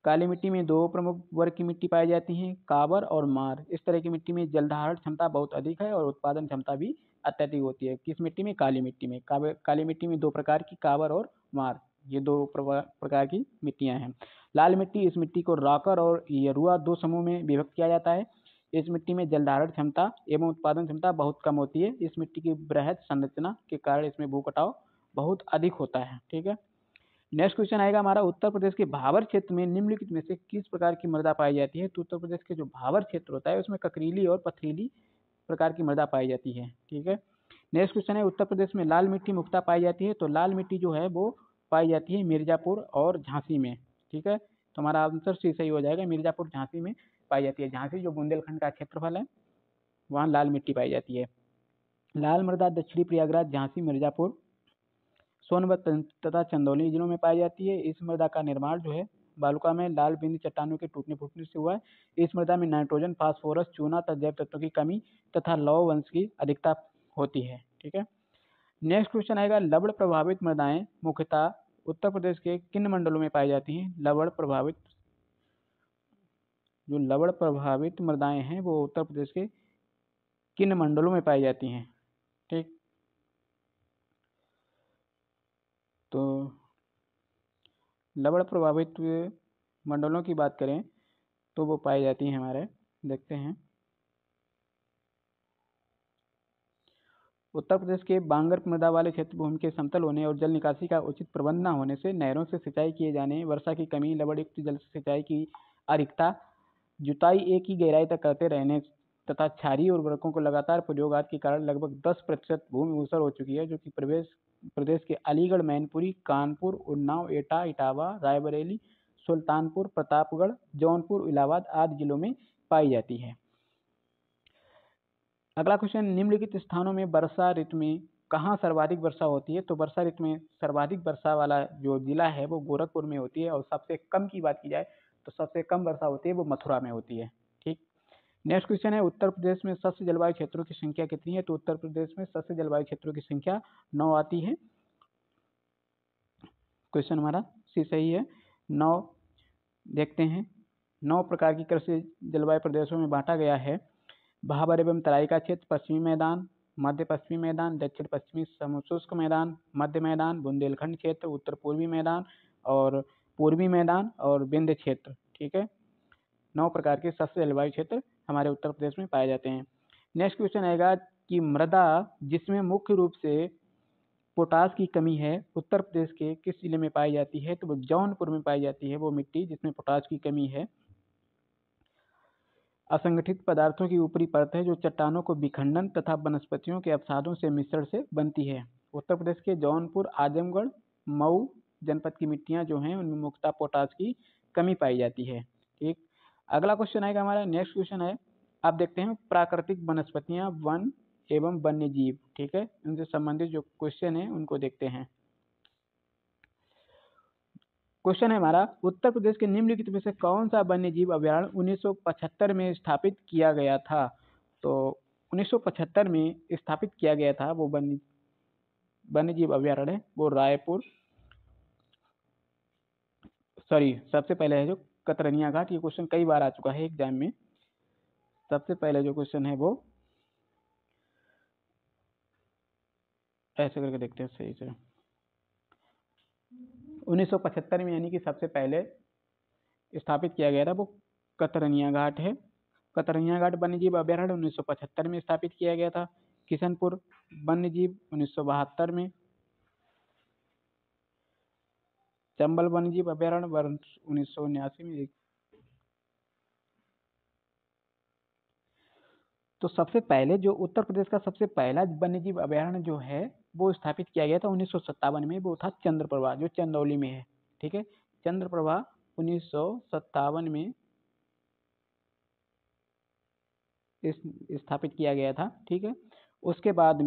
काली मिट्टी में दो प्रमुख वर्ग की मिट्टी पाई जाती है, काबर और मार। इस तरह की मिट्टी में जलधारण क्षमता बहुत अधिक है और उत्पादन क्षमता भी अत्यधिक होती है। किस मिट्टी में? काली मिट्टी में। काली मिट्टी में दो प्रकार की, काबर और मार, ये दो प्रकार की मिट्टियां हैं। लाल मिट्टी, इस मिट्टी को राकर और यरुआ दो समूह में विभक्त किया जाता है। इस मिट्टी में जलधारण क्षमता एवं उत्पादन क्षमता बहुत कम होती है। इस मिट्टी की बृहद संरचना के कारण इसमें भूकटाव बहुत अधिक होता है। ठीक है। नेक्स्ट क्वेश्चन आएगा हमारा, उत्तर प्रदेश के भावर क्षेत्र में निम्नलिखित में से किस प्रकार की मृदा पाई जाती है? तो उत्तर प्रदेश के जो भावर क्षेत्र होता है उसमें ककरीली और पथरीली प्रकार की मृदा पाई जाती है। ठीक है। नेक्स्ट क्वेश्चन है, उत्तर प्रदेश में लाल मिट्टी मुख्यतः पाई जाती है। तो लाल मिट्टी जो है वो पाई जाती है मिर्जापुर और झांसी में। ठीक है। तो हमारा आंसर सी सही हो जाएगा, मिर्जापुर झांसी में पाई जाती है। झांसी जो बुंदेलखंड का क्षेत्रफल है वहाँ लाल मिट्टी पाई जाती है। लाल मृदा दक्षिणी प्रयागराज, झांसी, मिर्जापुर, सोनभद्र तथा चंदौली जिलों में पाई जाती है। इस मृदा का निर्माण जो है बालुका में लाल बिंदी चट्टानों के टूटने फूटने से हुआ है। इस मृदा में नाइट्रोजन, फास्फोरस, चूना तथा जैव तत्वों की कमी तथा लौह वंश की अधिकता होती है। ठीक है। नेक्स्ट क्वेश्चन आएगा, लवण प्रभावित मृदाएं मुख्यतः उत्तर प्रदेश के किन मंडलों में पाई जाती हैं? लवण प्रभावित मृदाएं हैं वो उत्तर प्रदेश के किन मंडलों में पाई जाती हैं? ठीक। तो लवण प्रभावित मंडलों की बात करें तो वो पाई जाती हैं हमारे, देखते हैं, उत्तर प्रदेश के बांगर मृदा वाले क्षेत्र, भूमि के समतल होने और जल निकासी का उचित प्रबंध न होने से, नहरों से सिंचाई किए जाने, वर्षा की कमी, लवणयुक्त जल से सिंचाई की अधिकता, जुताई एक ही गहराई तक करते रहने तथा क्षारीय उर्वरकों को लगातार प्रयोग आदि के कारण लगभग 10% भूमि ऊसर हो चुकी है, जो कि प्रदेश के अलीगढ़, मैनपुरी, कानपुर, उन्नाव, एटा, इटावा, रायबरेली, सुल्तानपुर, प्रतापगढ़, जौनपुर, इलाहाबाद आदि जिलों में पाई जाती है। अगला क्वेश्चन, निम्नलिखित स्थानों में वर्षा ऋतु में कहाँ सर्वाधिक वर्षा होती है? तो वर्षा ऋतु में सर्वाधिक वर्षा वाला जो जिला है वो गोरखपुर में होती है, और सबसे कम की बात की जाए तो सबसे कम वर्षा होती है वो मथुरा में होती है। ठीक। नेक्स्ट क्वेश्चन है, उत्तर प्रदेश में सस्य जलवायु क्षेत्रों की संख्या कितनी है? तो उत्तर प्रदेश में सस्य जलवायु क्षेत्रों की संख्या 9 आती है। क्वेश्चन हमारा सी सही है, 9। देखते हैं, 9 प्रकार की कृषि जलवायु प्रदेशों में बांटा गया है। भाबर एवं तराई का क्षेत्र, पश्चिमी मैदान, मध्य पश्चिमी मैदान, दक्षिण पश्चिमी समशुष्क मैदान, मध्य मैदान, बुंदेलखंड क्षेत्र, उत्तर पूर्वी मैदान और पूर्वी मैदान और विंध्य क्षेत्र। ठीक है। 9 प्रकार के सस्य जलवायु क्षेत्र हमारे उत्तर प्रदेश में पाए जाते हैं। नेक्स्ट क्वेश्चन आएगा कि मृदा जिसमें मुख्य रूप से पोटास की कमी है उत्तर प्रदेश के किस जिले में पाई जाती है? तो वो जौनपुर में पाई जाती है, वो मिट्टी जिसमें पोटास की कमी है। असंगठित पदार्थों की ऊपरी परत है जो चट्टानों को विखंडन तथा वनस्पतियों के अवसादों से मिश्रण से बनती है। उत्तर प्रदेश के जौनपुर, आजमगढ़, मऊ जनपद की मिट्टियाँ जो हैं उनमें मुख्यतः पोटास की कमी पाई जाती है। ठीक। अगला क्वेश्चन आएगा हमारा, नेक्स्ट क्वेश्चन है आप देखते हैं प्राकृतिक वनस्पतियाँ, वन एवं वन्य जीव, ठीक है, इनसे संबंधित जो क्वेश्चन है उनको देखते हैं। क्वेश्चन है हमारा, उत्तर प्रदेश के निम्नलिखित में से कौन सा वन्य जीव अभ्यारण्य 1975 में स्थापित किया गया था? तो 1975 में स्थापित किया गया था वो वन्य जीव अभ्यारण्य, वो रायपुर, सॉरी सबसे पहले है जो कतरनिया घाट, ये क्वेश्चन कई बार आ चुका है एग्जाम में। सबसे पहले जो क्वेश्चन है वो ऐसे करके देखते हैं सही से, 1975 में यानी कि सबसे पहले स्थापित किया गया था वो कतरनिया घाट है। कतरनिया घाट वन्यजीव अभ्यारण्य 1975 में स्थापित किया गया था। किशनपुर वन्यजीव 1972 में, चंबल वन्यजीव अभ्यारण्य वर्ष 1979 में। तो सबसे पहले जो उत्तर प्रदेश का सबसे पहला वन्यजीव अभ्यारण्य जो है वो स्थापित किया गया था 1957 में, वो था चंद्रप्रभा जो चंदौली में है, ठीक है। चंद्रप्रभा 1957 में स्थापित किया गया था, ठीक है। उसके बाद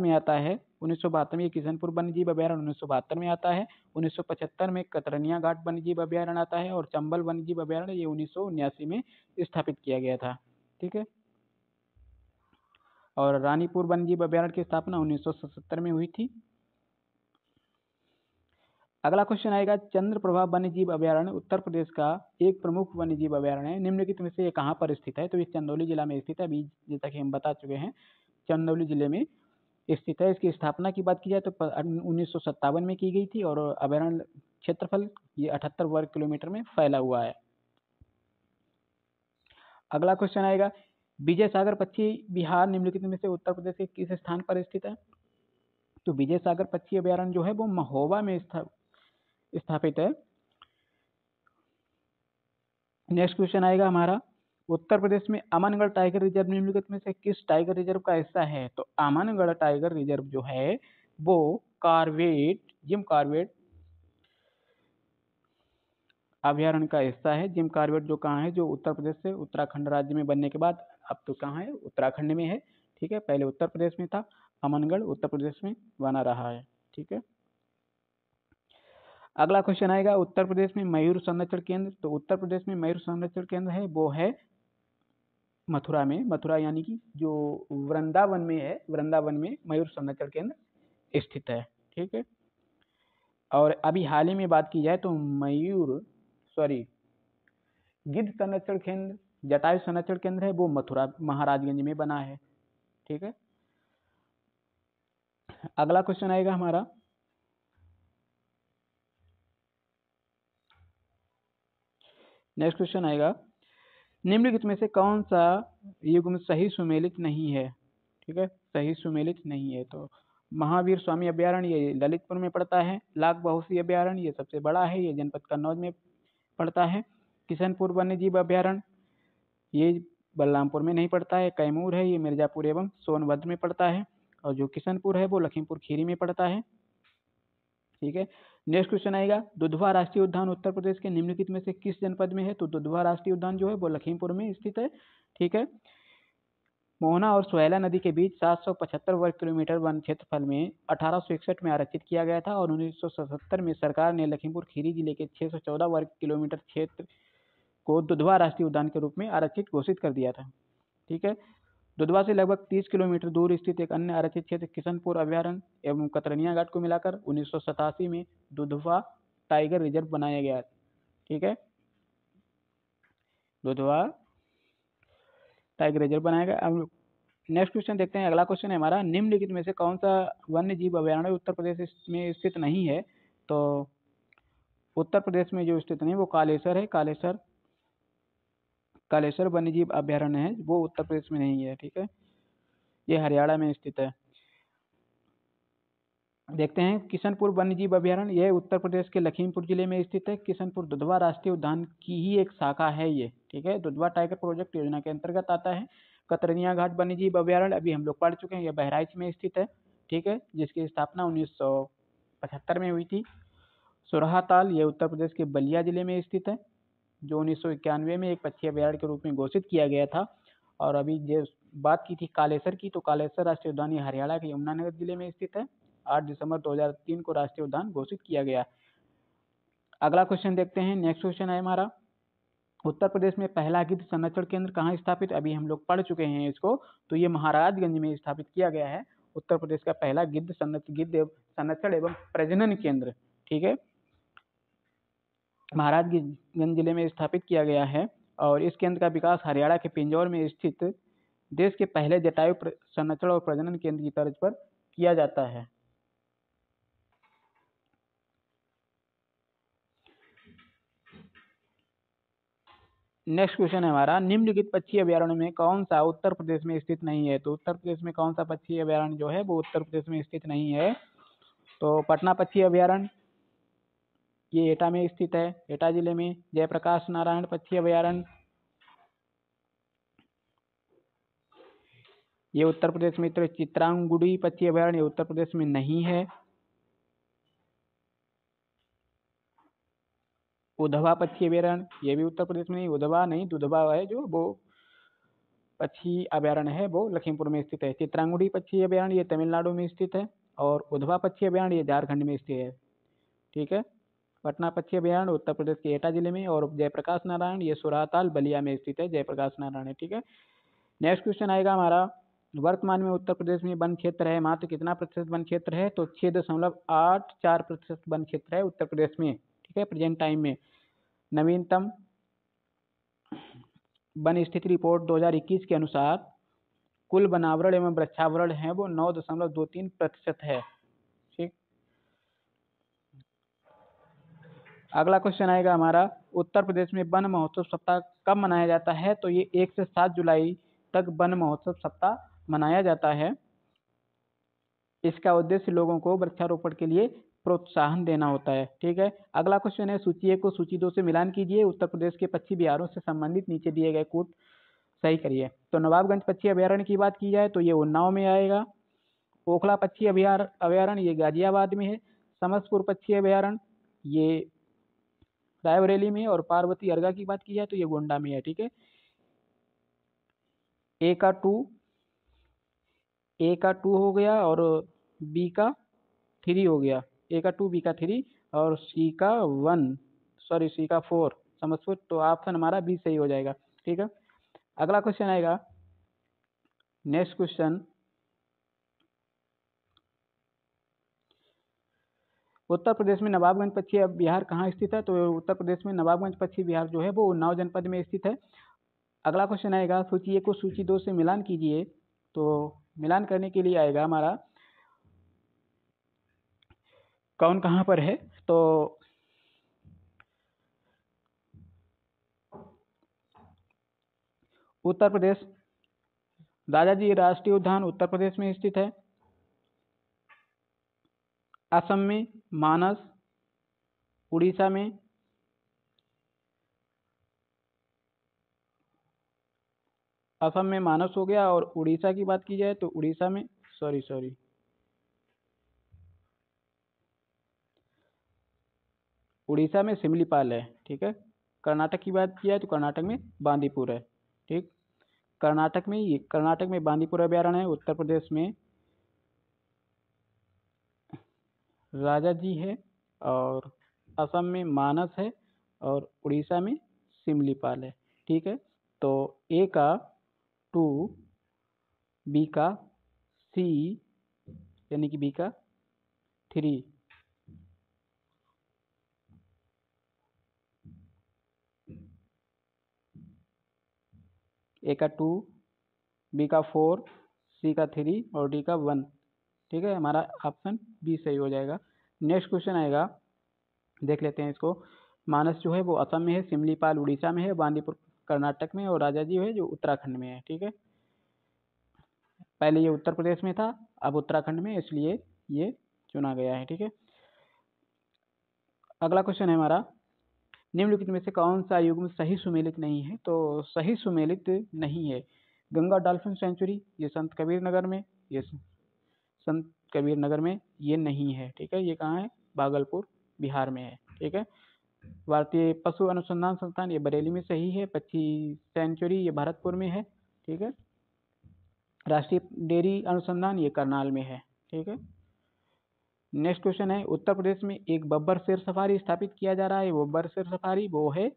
में आता है 1972 में किशनपुर वन्यजीव अभ्यारण्य 1972 में आता है। 1975 में कतरनिया घाट वन्यजीव अभ्यारण्य आता है और चंबल वन्यजीव अभ्यारण्य ये 1979 में स्थापित किया गया था, ठीक है। और रानीपुर वन्यजीव अभ्यारण्य की स्थापना 1977 में हुई थी। अगला क्वेश्चन आएगा, चंद्रप्रभा वन्यजीव अभ्यारण्य उत्तर प्रदेश का एक प्रमुख वन्यजीव अभ्यारण्य है, निम्नलिखित में से ये कहाँ पर स्थित है? तो ये चंदौली जिला में स्थित है, अभी जैसा कि हम बता चुके हैं चंदौली जिले में स्थित है। इसकी स्थापना की बात की जाए तो 1957 में की गई थी और अभ्यारण्य क्षेत्रफल ये 78 वर्ग किलोमीटर में फैला हुआ है। अगला क्वेश्चन आएगा, विजय सागर पक्षी बिहार निम्नलिखित में से उत्तर प्रदेश के किस स्थान पर स्थित है? तो विजय सागर पक्षी अभ्यारण्य जो है वो महोबा में स्थापित है। नेक्स्ट क्वेश्चन आएगा हमारा, उत्तर प्रदेश में अमनगढ़ टाइगर रिजर्व निम्नलिखित में से किस टाइगर रिजर्व का हिस्सा है? तो अमनगढ़ टाइगर रिजर्व जो है वो जिम कॉर्बेट अभ्यारण्य का हिस्सा है। जिम कॉर्बेट जो कहाँ है, जो उत्तर प्रदेश से उत्तराखंड राज्य में बनने के बाद अब तो कहाँ है, उत्तराखंड में है, ठीक है। पहले उत्तर प्रदेश में था, अमनगढ़ उत्तर प्रदेश में बना रहा है, ठीक है। अगला क्वेश्चन आएगा, उत्तर प्रदेश में मयूर संरक्षण केंद्र, तो उत्तर प्रदेश में मयूर संरक्षण केंद्र है वो है मथुरा में। मथुरा यानी कि जो वृंदावन में है, वृंदावन में मयूर संरक्षण केंद्र स्थित है, ठीक है। और अभी हाल ही में बात की जाए तो गिद्ध संरक्षण केंद्र, जटायु संरक्षण केंद्र है वो मथुरा महाराजगंज में बना है, ठीक है। अगला क्वेश्चन आएगा हमारा, नेक्स्ट क्वेश्चन आएगा, निम्नलिखित में से कौन सा युग्म सही सुमेलित नहीं है? ठीक है, सही सुमेलित नहीं है। तो महावीर स्वामी अभ्यारण्य ये ललितपुर में पड़ता है। लाख बहुसी अभ्यारण्य ये सबसे बड़ा है, ये जनपद कन्नौज में पड़ता है। किशनपुर वन्यजीव अभ्यारण्य ये बलरामपुर में नहीं पड़ता है। कैमूर है ये मिर्जापुर एवं सोनभद्र में पड़ता है। और जो किशनपुर है वो लखीमपुर खीरी में पड़ता है, ठीक है। नेक्स्ट क्वेश्चन आएगा, दुधवा राष्ट्रीय उद्यान उत्तर प्रदेश के निम्नलिखित में से किस जनपद में है? तो दुधवा राष्ट्रीय उद्यान जो है वो लखीमपुर में स्थित है, ठीक है। मोहना और सोहेला नदी के बीच 775 वर्ग किलोमीटर वन क्षेत्रफल में 1861 में आरक्षित किया गया था और 1977 में सरकार ने लखीमपुर खीरी जिले के 614 वर्ग किलोमीटर क्षेत्र को दुधवा राष्ट्रीय उद्यान के रूप में आरक्षित घोषित कर दिया था, ठीक है। दुधवा से लगभग 30 किलोमीटर दूर स्थित एक अन्य आरक्षित क्षेत्र किशनपुर अभ्यारण्य एवं कतरनिया घाट को मिलाकर 1987 में दुधवा टाइगर रिजर्व बनाया गया, ठीक है। दुधवा टाइगर रिजर्व बनाया गया। अब नेक्स्ट क्वेश्चन देखते हैं। अगला क्वेश्चन है हमारा, निम्नलिखित में से कौन सा वन्य जीव अभ्यारण्य उत्तर प्रदेश में स्थित नहीं है? तो उत्तर प्रदेश में जो स्थित नहीं वो कालेसर है। कालेश्वर वन्यजीव अभ्यारण्य है वो उत्तर प्रदेश में नहीं है, ठीक है, ये हरियाणा में स्थित है। देखते हैं, किशनपुर वन्यजीव अभ्यारण्य यह उत्तर प्रदेश के लखीमपुर जिले में स्थित है। किशनपुर दुधवा राष्ट्रीय उद्यान की ही एक शाखा है ये, ठीक है, दुधवा टाइगर प्रोजेक्ट योजना के अंतर्गत आता है। कतरनिया घाट वन्यजीव अभ्यारण्य अभी हम लोग पढ़ चुके हैं, यह बहराइच में स्थित है, ठीक है, जिसकी स्थापना 1975 में हुई थी। सुरहा ताल यह उत्तर प्रदेश के बलिया जिले में स्थित है। जो 1991 में एक पक्षी अभ्यारण्य के रूप में घोषित किया गया था। और अभी जो बात की थी कालेसर की, तो कालेसर राष्ट्रीय उद्यान हरियाणा के यमुनानगर जिले में स्थित है। 8 दिसंबर 2003 को राष्ट्रीय उद्यान घोषित किया गया। अगला क्वेश्चन देखते हैं, नेक्स्ट क्वेश्चन है हमारा, उत्तर प्रदेश में पहला गिद्ध संरक्षण केंद्र कहाँ स्थापित? अभी हम लोग पढ़ चुके हैं इसको, तो ये महाराजगंज में स्थापित किया गया है उत्तर प्रदेश का पहला गिद्ध संरक्षण एवं प्रजनन केंद्र। ठीक है, महाराजगंज जिले में स्थापित किया गया है। और इस केंद्र का विकास हरियाणा के पिंजौर में स्थित देश के पहले जटायु संरक्षण और प्रजनन केंद्र की तर्ज पर किया जाता है। नेक्स्ट क्वेश्चन है हमारा, निम्नलिखित पक्षी अभ्यारण्य में कौन सा उत्तर प्रदेश में स्थित नहीं है? तो उत्तर प्रदेश में कौन सा पक्षी अभ्यारण्य जो है वो उत्तर प्रदेश में स्थित नहीं है? तो पटना पक्षी अभ्यारण्य, ये एटा में स्थित है, एटा जिले में। जयप्रकाश नारायण पक्षी अभ्यारण्य, ये उत्तर प्रदेश में। चित्रांगुड़ी पक्षी अभ्यारण्य, ये उत्तर प्रदेश में नहीं है। उधवा पक्षी अभ्यारण्य, ये भी उत्तर प्रदेश में नहीं। उधवा नहीं, दुधवा है जो, वो पक्षी अभ्यारण्य है वो लखीमपुर में स्थित है। चित्रांगुड़ी पक्षी अभ्यारण्य ये तमिलनाडु में स्थित है, और उधवा पक्षी अभ्यारण्य ये झारखंड में स्थित है। ठीक है, पटना पक्षी अभ्यारण्य उत्तर प्रदेश के एटा जिले में, और जयप्रकाश नारायण ये सुराताल बलिया में स्थित है, जयप्रकाश नारायण। ठीक है, नेक्स्ट क्वेश्चन आएगा हमारा, वर्तमान में उत्तर प्रदेश में वन क्षेत्र है मात्र कितना प्रतिशत वन क्षेत्र है? तो 6.84% वन क्षेत्र है उत्तर प्रदेश में। ठीक है, प्रेजेंट टाइम में। नवीनतम वन स्थिति रिपोर्ट 2021 के अनुसार कुल वनावरण एवं वृक्षावरण है वो 9.23% है। ठीक, अगला क्वेश्चन आएगा हमारा, उत्तर प्रदेश में वन महोत्सव सप्ताह कब मनाया जाता है? तो ये 1 से 7 जुलाई तक वन महोत्सव सप्ताह मनाया जाता है। इसका उद्देश्य लोगों को वृक्षारोपण के लिए प्रोत्साहन देना होता है। ठीक है, अगला क्वेश्चन है, सूची 1 को सूची 2 से मिलान कीजिए। उत्तर प्रदेश के पक्षी बिहारों से संबंधित नीचे दिए गए कूट सही करिए। तो नवाबगंज पक्षी अभ्यारण्य की बात की जाए तो ये उन्नाव में आएगा। ओखला पक्षी अभ्यारण्य ये गाजियाबाद में है। समस्तपुर पक्षी अभ्यारण्य ये रायबरेली में है। और पार्वती अर्गा की बात की जाए तो ये गोंडा में है। ठीक है, A का 2 हो गया, और B का 3 हो गया, A का 2 B का 3, और C का 4 समझपुर। तो ऑप्शन हमारा B सही हो जाएगा। ठीक है, अगला क्वेश्चन आएगा, नेक्स्ट क्वेश्चन, उत्तर प्रदेश में नवाबगंज पक्षी विहार कहाँ स्थित है? तो उत्तर प्रदेश में नवाबगंज पक्षी विहार जो है वो उन्नाव जनपद में स्थित है। अगला क्वेश्चन आएगा, सूची 1 को सूची 2 से मिलान कीजिए। तो मिलान करने के लिए आएगा हमारा कौन कहाँ पर है? तो उत्तर प्रदेश दादाजी राष्ट्रीय उद्यान उत्तर प्रदेश में स्थित है। असम में मानस, उड़ीसा में मानस हो गया, और उड़ीसा की बात की जाए तो उड़ीसा में उड़ीसा में सिमलीपाल है। ठीक है, कर्नाटक की बात की जाए तो कर्नाटक में बांदीपुर है। ठीक, कर्नाटक में बांदीपुर अभ्यारण्य है। उत्तर प्रदेश में राजाजी है, और असम में मानस है, और उड़ीसा में सिमलीपाल है। ठीक है, तो A का 2 B का C यानी कि B का 3, A का 2 B का 4 C का 3 और D का 1। ठीक है, हमारा ऑप्शन B सही हो जाएगा। नेक्स्ट क्वेश्चन आएगा, देख लेते हैं इसको। मानस जो है वो असम में है, सिमलीपाल उड़ीसा में है, बांदीपुर कर्नाटक में, और राजाजी है जो उत्तराखंड में है। ठीक है, पहले ये उत्तर प्रदेश में था, अब उत्तराखंड में, इसलिए ये चुना गया है। ठीक है, अगला क्वेश्चन है हमारा, निम्नलिखित में से कौन सा युग्म सही सुमेलित नहीं है? तो सही सुमेलित नहीं है गंगा डॉल्फिन सेंचुरी, ये संत कबीर नगर में ये नहीं है। ठीक है, ये कहाँ है? भागलपुर बिहार में है। ठीक है, भारतीय पशु अनुसंधान संस्थान, ये बरेली में सही है। पक्षी सेंचुरी ये भरतपुर में है, ठीक है। राष्ट्रीय डेयरी अनुसंधान ये करनाल में है, ठीक है। नेक्स्ट क्वेश्चन है, उत्तर प्रदेश में एक बब्बर शेर सफारी स्थापित किया जा रहा है, वो बब्बर शेर सफारी वो है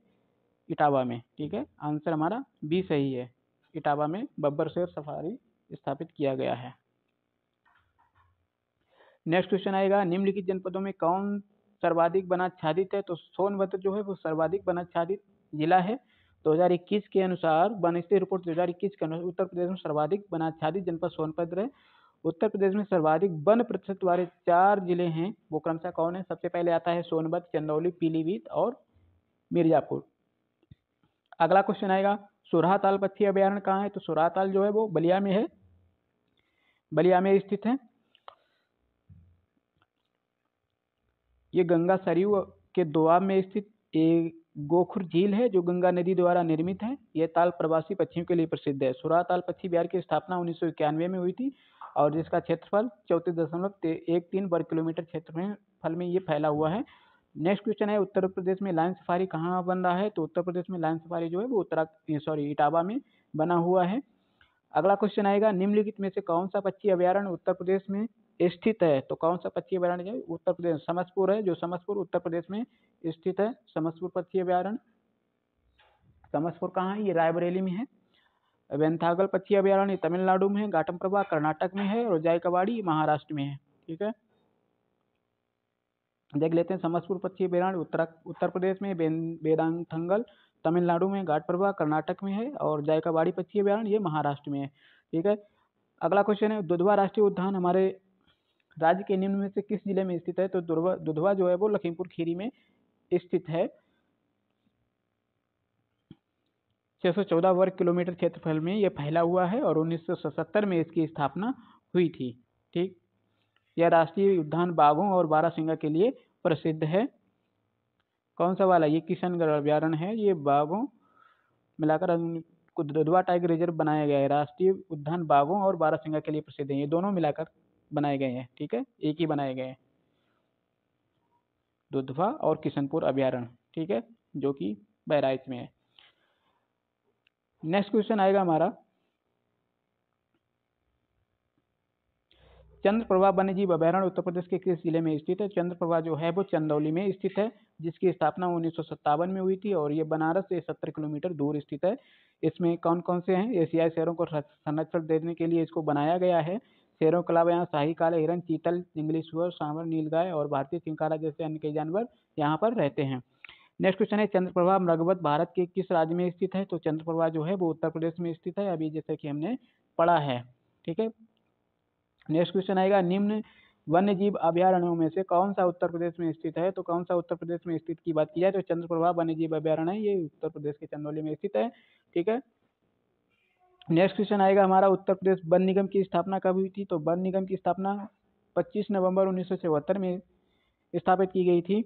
इटावा में, ठीक है। आंसर हमारा बी सही है, इटावा में बब्बर शेर सफारी स्थापित किया गया है। नेक्स्ट क्वेश्चन आएगा, निम्नलिखित जनपदों में कौन सर्वाधिक वनाच्छादित है, तो सोनभद्र जो है वो सर्वाधिक वनाच्छादित जिला है। 2021 के अनुसार वनस्थिति रिपोर्ट 2021 के अनुसार उत्तर प्रदेश में सर्वाधिक वनाच्छादित जनपद सोनभद्र है। उत्तर प्रदेश में सर्वाधिक वन प्रतिशत वाले 4 जिले हैं, वो क्रमशः कौन है? सबसे पहले आता है सोनभद्र, चंदौली, पीलीभीत और मिर्जापुर। अगला क्वेश्चन आएगा, सोराहताल पक्षी अभ्यारण्य कहाँ है, तो सोराहताल जो है वो बलिया में है, बलिया में स्थित है। ये गंगा सरयू के दोआब में स्थित एक गोखुर झील है जो गंगा नदी द्वारा निर्मित है। यह ताल प्रवासी पक्षियों के लिए प्रसिद्ध है। सोराहताल पक्षी बिहार की स्थापना 1991 में हुई थी और जिसका क्षेत्रफल 34.13 वर्ग किलोमीटर क्षेत्रफल में ये फैला हुआ है। नेक्स्ट क्वेश्चन है, उत्तर प्रदेश में लायन सफारी कहाँ बन रहा है, तो उत्तर प्रदेश में लायन सफारी जो है वो इटावा में बना हुआ है। अगला क्वेश्चन आएगा, निम्नलिखित में से कौन सा पक्षी अभ्यारण्य उत्तर प्रदेश में स्थित है, तो कौन सा पक्षी अभ्यारण्य है? उत्तर प्रदेश समस्तीपुर है, जो समस्तीपुर उत्तर प्रदेश में स्थित है। समस्तीपुर पक्षी अभ्यारण्य, समस्तीपुर कहाँ है? ये रायबरेली में है। वेंथागल पक्षी अभ्यारण्य तमिलनाडु में है। घाटमप्रभा कर्नाटक में है और जायकवाड़ी महाराष्ट्र में है, ठीक है। देख लेते हैं, समस्तीपुर पक्षी अभ्यारण्य उत्तर प्रदेश में, वेदांगथंगल तमिलनाडु में, घाटप्रभा कर्नाटक में है और जायकावाड़ी पक्षी अभ्यारण्य ये महाराष्ट्र में है, ठीक है। अगला क्वेश्चन है, दुधवा राष्ट्रीय उद्यान हमारे राज्य के निम्न में से किस जिले में स्थित है, तो दुधवा जो है वो लखीमपुर खीरी में स्थित है। 614 वर्ग किलोमीटर क्षेत्रफल में यह फैला हुआ है और 1977 में इसकी स्थापना हुई थी, ठीक। यह राष्ट्रीय उद्यान बाघों और बारहसिंगा के लिए प्रसिद्ध है। कौन सा वाला? ये किशनगढ़ अभ्यारण्य है, ये बाघों मिलाकर को दुधवा टाइगर रिजर्व बनाया गया है। राष्ट्रीय उद्यान बाघों और बारहसिंगा के लिए प्रसिद्ध है, ये दोनों मिलाकर बनाए गए हैं, ठीक है, एक ही बनाए गए हैं, दुधवा और किशनपुर अभ्यारण्य, ठीक है, जो कि बहराइच में है। नेक्स्ट क्वेश्चन आएगा हमारा, चंद्रप्रभा वन्यजीव अभ्यारण्य उत्तर प्रदेश के किस जिले में स्थित है? चंद्रप्रभा जो है वो चंदौली में स्थित है, जिसकी स्थापना 1957 में हुई थी और ये बनारस से 70 किलोमीटर दूर स्थित है। इसमें कौन कौन से हैं? एशियाई शहरों को संरक्षण देने के लिए इसको बनाया गया है। शेरों के अलावा यहाँ शाही काले हिरन, चीतल, जंगली सुअर, सांवर, नीलगाय और भारतीय चिंकारा जैसे अन्य कई जानवर यहाँ पर रहते हैं। नेक्स्ट क्वेश्चन है, चंद्रप्रभा मृगवत भारत के किस राज्य में स्थित है? तो चंद्रप्रभा जो है वो उत्तर प्रदेश में स्थित है, अभी जैसे कि हमने पढ़ा है, ठीक है। नेक्स्ट क्वेश्चन आएगा, निम्न वन्य जीव अभ्यारण्यों में से कौन सा उत्तर प्रदेश में स्थित है? तो कौन सा उत्तर प्रदेश में स्थित की बात की जाए तो चंद्रप्रभा वन्य जीव अभ्यारण्य है, ये उत्तर प्रदेश के चंदौली में स्थित है, ठीक है। नेक्स्ट क्वेश्चन आएगा हमारा, उत्तर प्रदेश वन निगम की स्थापना कब हुई थी? तो वन निगम की स्थापना 25 नवंबर 1974 में स्थापित की गई थी।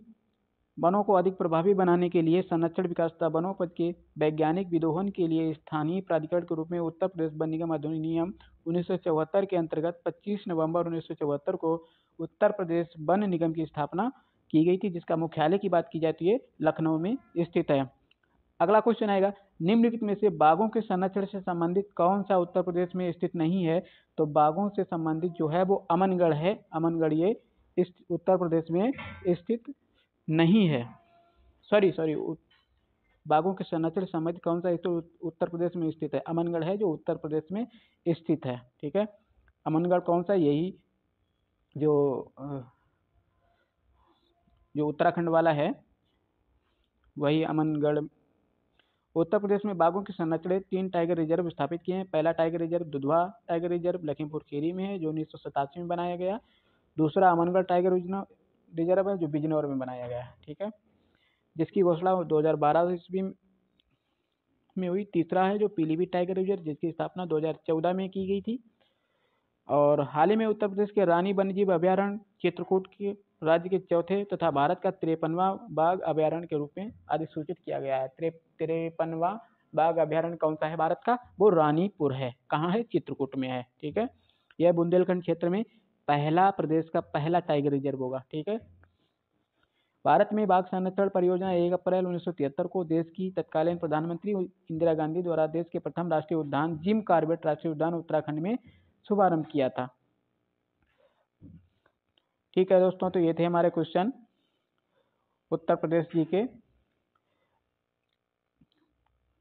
वनों को अधिक प्रभावी बनाने के लिए संरक्षण विकास तथा वनोपज के वैज्ञानिक विदोहन के लिए स्थानीय प्राधिकरण के रूप में उत्तर प्रदेश वन निगम अधिनियम 1974 के अंतर्गत 25 नवंबर 1974 को उत्तर प्रदेश वन निगम की स्थापना की गई थी, जिसका मुख्यालय की बात की जाए तो ये लखनऊ में स्थित है। अगला क्वेश्चन आएगा, निम्नलिखित में से बाघों के संरक्षण से संबंधित कौन सा उत्तर प्रदेश में स्थित नहीं है? तो बाघों से संबंधित जो है वो अमनगढ़ है, अमनगढ़ ये उत्तर प्रदेश में स्थित नहीं है। सॉरी बाघों के संरक्षण से संबंधित कौन सा उत्तर प्रदेश में स्थित है? अमनगढ़ है जो उत्तर प्रदेश में स्थित है, ठीक है। अमनगढ़ कौन सा? यही जो उत्तराखंड वाला है वही अमनगढ़। उत्तर प्रदेश में बाघों के संरक्षण 3 टाइगर रिजर्व स्थापित किए हैं। पहला tiger reserve Dudhwa tiger reserve Lakhimpur Kheri में है जो 1987 में बनाया गया। दूसरा अमनगढ़ टाइगर रिजर्व है जो बिजनौर में बनाया गया, ठीक है, जिसकी घोषणा 2012 ईस्वी में हुई। तीसरा है जो पीलीभीत टाइगर रिजर्व, जिसकी स्थापना 2014 में की गई थी। और हाल ही में उत्तर प्रदेश के रानी वन्यजीव अभ्यारण्य चित्रकूट के राज्य के चौथे तथा भारत का 53वां बाघ अभ्यारण्य के रूप में अधिसूचित किया गया है। 53वां बाघ अभ्यारण्य कौन सा है भारत का? वो रानीपुर है। कहाँ है? चित्रकूट में है, ठीक है। यह बुंदेलखंड क्षेत्र में पहला प्रदेश का पहला टाइगर रिजर्व होगा, ठीक है। भारत में बाघ संरक्षण परियोजना 1 अप्रैल 1973 को देश की तत्कालीन प्रधानमंत्री इंदिरा गांधी द्वारा देश के प्रथम राष्ट्रीय उद्यान जिम कॉर्बेट राष्ट्रीय उद्यान उत्तराखंड में शुभारंभ किया था। ठीक है दोस्तों, तो ये थे हमारे क्वेश्चन उत्तर प्रदेश जी के।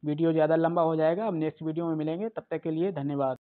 वीडियो ज़्यादा लंबा हो जाएगा, अब नेक्स्ट वीडियो में मिलेंगे, तब तक के लिए धन्यवाद।